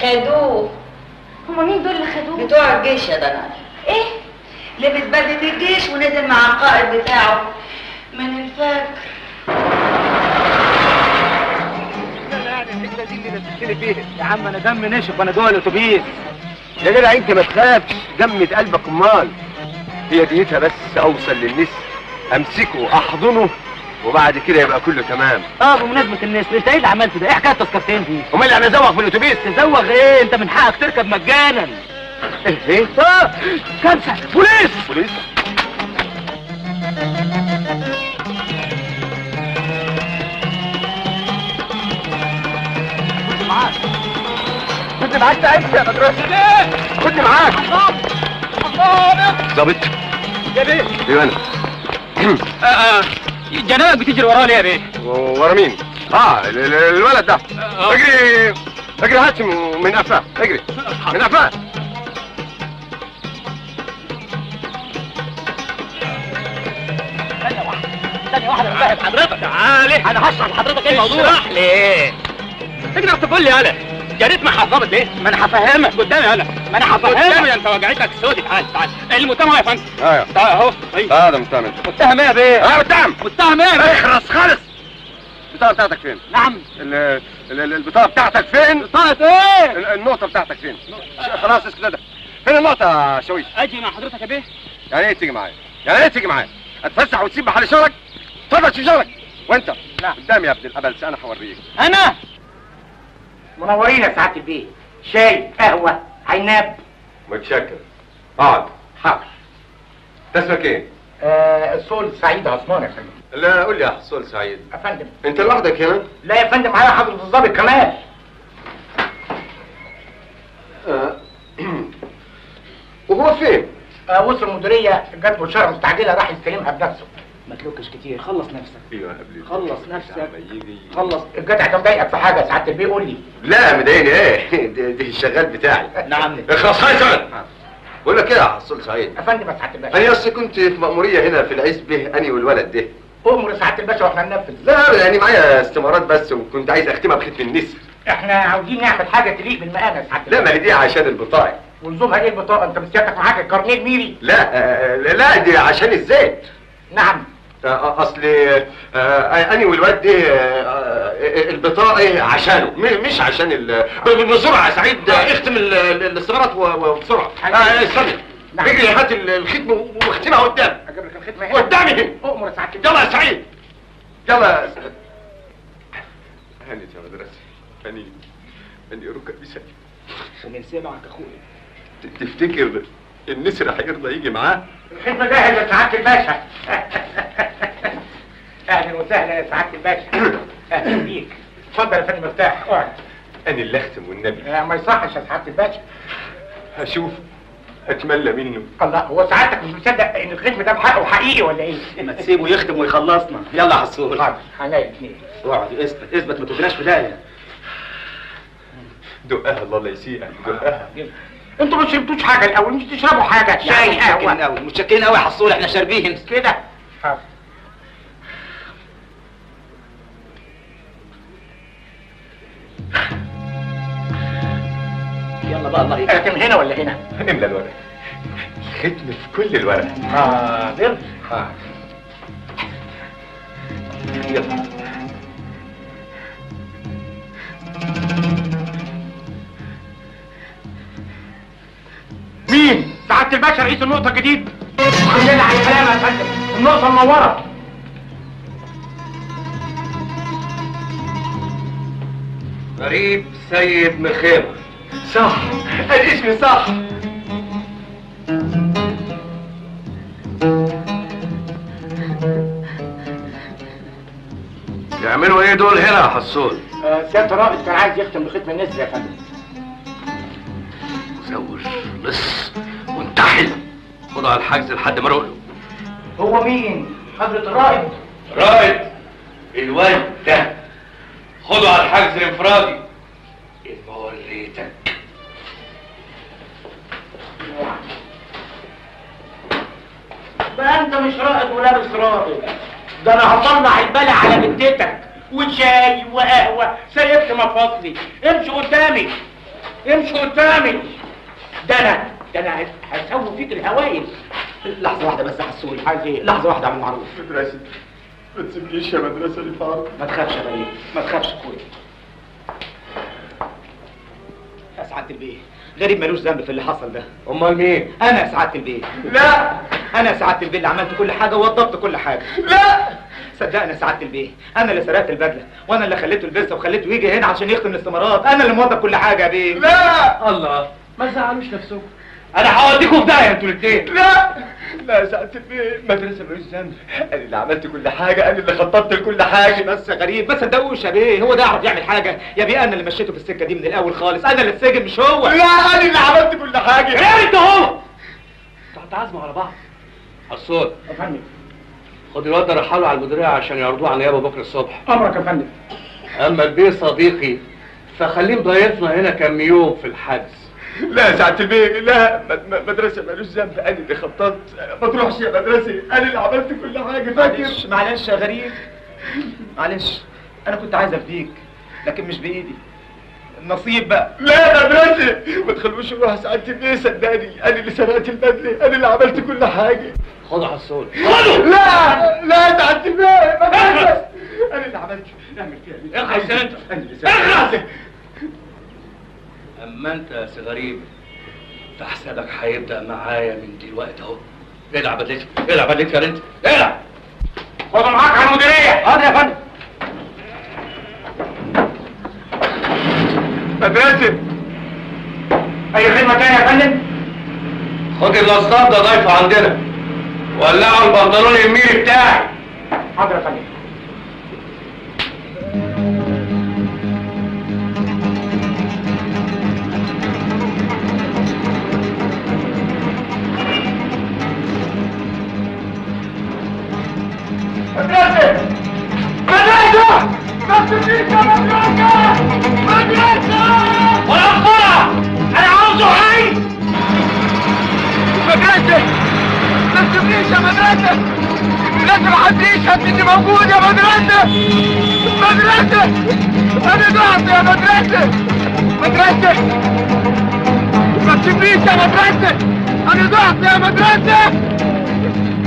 خدوه. هما مين دول اللي خدوه؟ بتوع الجيش يا دنايا. ايه؟ لبس بدلة الجيش ونزل مع القائد بتاعه من الفجر. يعني الرجلة دي اللي لبستني فيها يا عم. انا دم نشف وانا جوه الاتوبيس. يا جدع انت ما تخافش، جمد قلبك. امال هي ديتها بس اوصل للنسر امسكه احضنه وبعد كده يبقى كله تمام. اه بمناسبه النسر، انت ايه اللي عملته ده؟ ايه حكايه تذكرتين دي؟ امال انا ازوغ في الاتوبيس؟ تزوغ ايه؟ انت من حقك تركب مجانا. ايه؟ اه كارثه. بوليس بوليس. كنت معاك تأمشي يا مدرسة. ليه؟ كنت معاك. الله الله ظابط. يا بيه. ايوه انا. اه اه جنابك بتجري وراه ليه يا بيه؟ ورا مين؟ اه الولد ده. اجري اجري هاتي من قفاه، اجري من قفاه. ثانية واحدة، ثانية واحدة بفهم حضرتك. تعالي أنا هشرح لحضرتك إيه الموضوع. اشرح لي. تقدر تقول لي أنا جريت مع حضرتك ليه؟ ما أنا هفهمك قدامي أنا، ما أنا هفهمك قدامي. أنت وجعتك سودي. تعالى تعالى. المتهم يا فندم. أيوه. تعالى أهو. أيوه. هذا متهم. متهم إيه يا بيه؟ أه متهم. متهم إيه؟ اخرس خالص. البطاقة بتاعتك فين؟ نعم. البطاقة بتاعتك فين؟ بطاقة إيه؟ النقطة بتاعتك فين؟ خلاص اسكت ده. فين النقطة يا شويش؟ أجي مع حضرتك يا بيه؟ يعني إيه تيجي معايا؟ يعني إيه تيجي معايا؟ اتفسح وتسيب محل شغلك؟ اتفضل شو شغلك؟ وأنت؟ لا قدامي يا ابن الأبلس أنا هوريك. أنا؟ منورين يا سعادة البيه. شاي، قهوة، عناب. متشكر. اقعد. حاضر. أنت اسمك إيه؟ آه الصول سعيد عثمان يا فندم. لا قول لي يا حصول سعيد يا فندم. انت لوحدك هنا؟ لا يا فندم معايا حضرة الضابط كمال. آه. وهو فين؟ آه وصل المديرية جات بشارة مستعجلة راح يستلمها بنفسه. ما تلوكش كتير خلص نفسك. ايوه قبل خلص نفسك. خلص الجدع كان مضايقك في حاجة يا سعادة البيه قول لي. لا مضايقني ايه؟ ده الشغال بتاعي. نعم. اخلص هاي بقول لك كده يا حصول سعيد يا فندم. يا سعاده الباشا انا اصل كنت في مأمورية هنا في العز به اني والولد ده. امر سعاده الباشا واحنا ننفذ. لا يعني معايا استمارات بس وكنت عايز اختمها بختم النسر. احنا عاوزين نعمل حاجه تليق بالمقام يا سعاده الباشا. لا ما هي دي عشان البطاقه. ولزومها ايه البطاقه؟ انت مسيادتك معاك الكارنيه الميري؟ لا لا دي عشان الزيت. نعم. اصل اني والواد ده البطاقه عشانه مش عشان بسرعه يا سعيد. اختم الاستمارات وبسرعه. استنى اجري هات الختم واختمها قدامي. اجيب لك الختمه هنا قدامي. اؤمر يا سعيد. يلا يا سعيد يلا. هانت يا مدرسه هانيت هاني ركبي سعيد. ومن سامعك اخويا تفتكر النسر هيرضى يجي معاه؟ الختمه جاهزه يا سعاده الباشا. اهلا وسهلا يا سعاده الباشا. اهلا بيك. اتفضل يا فندم ارتاح اقعد. انا اللي اختم والنبي. ما يصحش يا سعاده الباشا. هشوف اتملى منه. الله هو سعادتك مش مصدق ان الختم ده بحقه حقيقي ولا ايه؟ ما تسيبه يختم ويخلصنا. يلا على السور. حاضر عينيا اتنين. اقعد اثبت اثبت ما تجيناش في داهيه. دقها الله لا يسيئك. دقها. انتوا ما شربتوش حاجه الاول؟ مش تشربوا حاجه؟ شاي قهوه قوي. متشكرين قوي يا حصول احنا شاربين كده. حاضر. يلا بقى الله يكرمك. هنا ولا هنا؟ املى الورق. الختم في كل الورق. حاضر. حاضر. يلا. مين؟ سعادة الباشا رئيس النقطة الجديد؟ عاملين على الكلام يا فندم. النقطة المنورة. غريب سيد مخيمر. صح الاسم صح. يعملوا ايه دول هنا يا حصول؟ آه سيادة الرائد كان عايز يختم بختم النسر يا فندم. زوج لص وانتحل خدوا على الحجز لحد ما رقله. هو مين؟ حضرة الرائد. الرائد الواد ده خدوا على الحجز الانفرادي. وريتك بقى انت مش رائد ولا بس رائد. ده انا هطلع البلع على بنتتك وشاي وقهوه. سيبت مفاصلي. امشي قدامي امشي قدامي. ده انا ده انا هسوي فيك الهوايل. لحظه واحده بس يا حسوني. عايز ايه؟ لحظه واحده. عم معروف مدرسه ما تسيبليش يا مدرسه اللي في عرض. ما تخافش يا بني ما تخافش. كويس يا سعادة البيه. غريب مالوش ذنب في اللي حصل ده. امال مين؟ انا يا سعادة البيه. لا انا يا سعادة البيه اللي عملت كل حاجه ووضبت كل حاجه. لا صدقني يا سعادة البيه انا اللي سرقت البدله وانا اللي خليته يلبسها وخليته يجي هنا عشان يختم الاستمارات. انا اللي موضب كل حاجه يا بيه. لا الله ما تزعلوش نفسكم. انا هوديكوا في داهيه انتوا الاثنين. لا لا يا سعادة المدرسة ملوش ذنب، انا اللي عملت كل حاجة، انا اللي خططت لكل حاجة. بس يا غريب ما صدقوش يا بيه، هو ده يعرف يعمل حاجة؟ يا بيه انا اللي مشيته في السكة دي من الأول خالص، انا اللي اتسجن مش هو. لا انا اللي عملت كل حاجة. غير انت هو. انتوا هتعزموا على بعض. حسون يا فندم خد الواد ده رحله على المديرية عشان يعرضوه على نيابة بكرة الصبح. أمرك يا فندم. أما البيه صديقي فخليه ضيفنا هنا كام يوم في الحجز. لا يا سعادة البيه، لا مدرسة مالوش ذنب، أنا اللي خططت. ما تروحش يا مدرسة، أنا اللي عملت كل حاجة. فاكر؟ معلش معلش يا غريب، معلش أنا كنت عايز أفديك لكن مش بإيدي، النصيب بقى. لا يا مدرسة ما تخلوش يروح يا سعادة البيه، صدقني أنا اللي سرقت البدلة، أنا اللي عملت كل حاجة. خده حسون خده. لا لا يا سعادة البيه مدرسة، أنا اللي عملت. اعمل فيها ايه؟ اخلص أنت، اخلص. اما انت يا سي غريب فحسابك هيبدا معايا من دلوقتي اهو. العب بدلتك، العب بدلتك يا رنت، العب. خدها معاك على المديريه. حاضر يا فندم. مدرسه اي خدمه تانيه يا فندم. خد الاسطاب ده ضيفه عندنا، ولعوا البنطلون الميري بتاعي. حاضر يا فندم. موجود يا مدرسة! مدرسة! أنا ضعت يا مدرسة! مدرسة! ما تسيبنيش يا مدرسة! أنا ضعت يا مدرسة!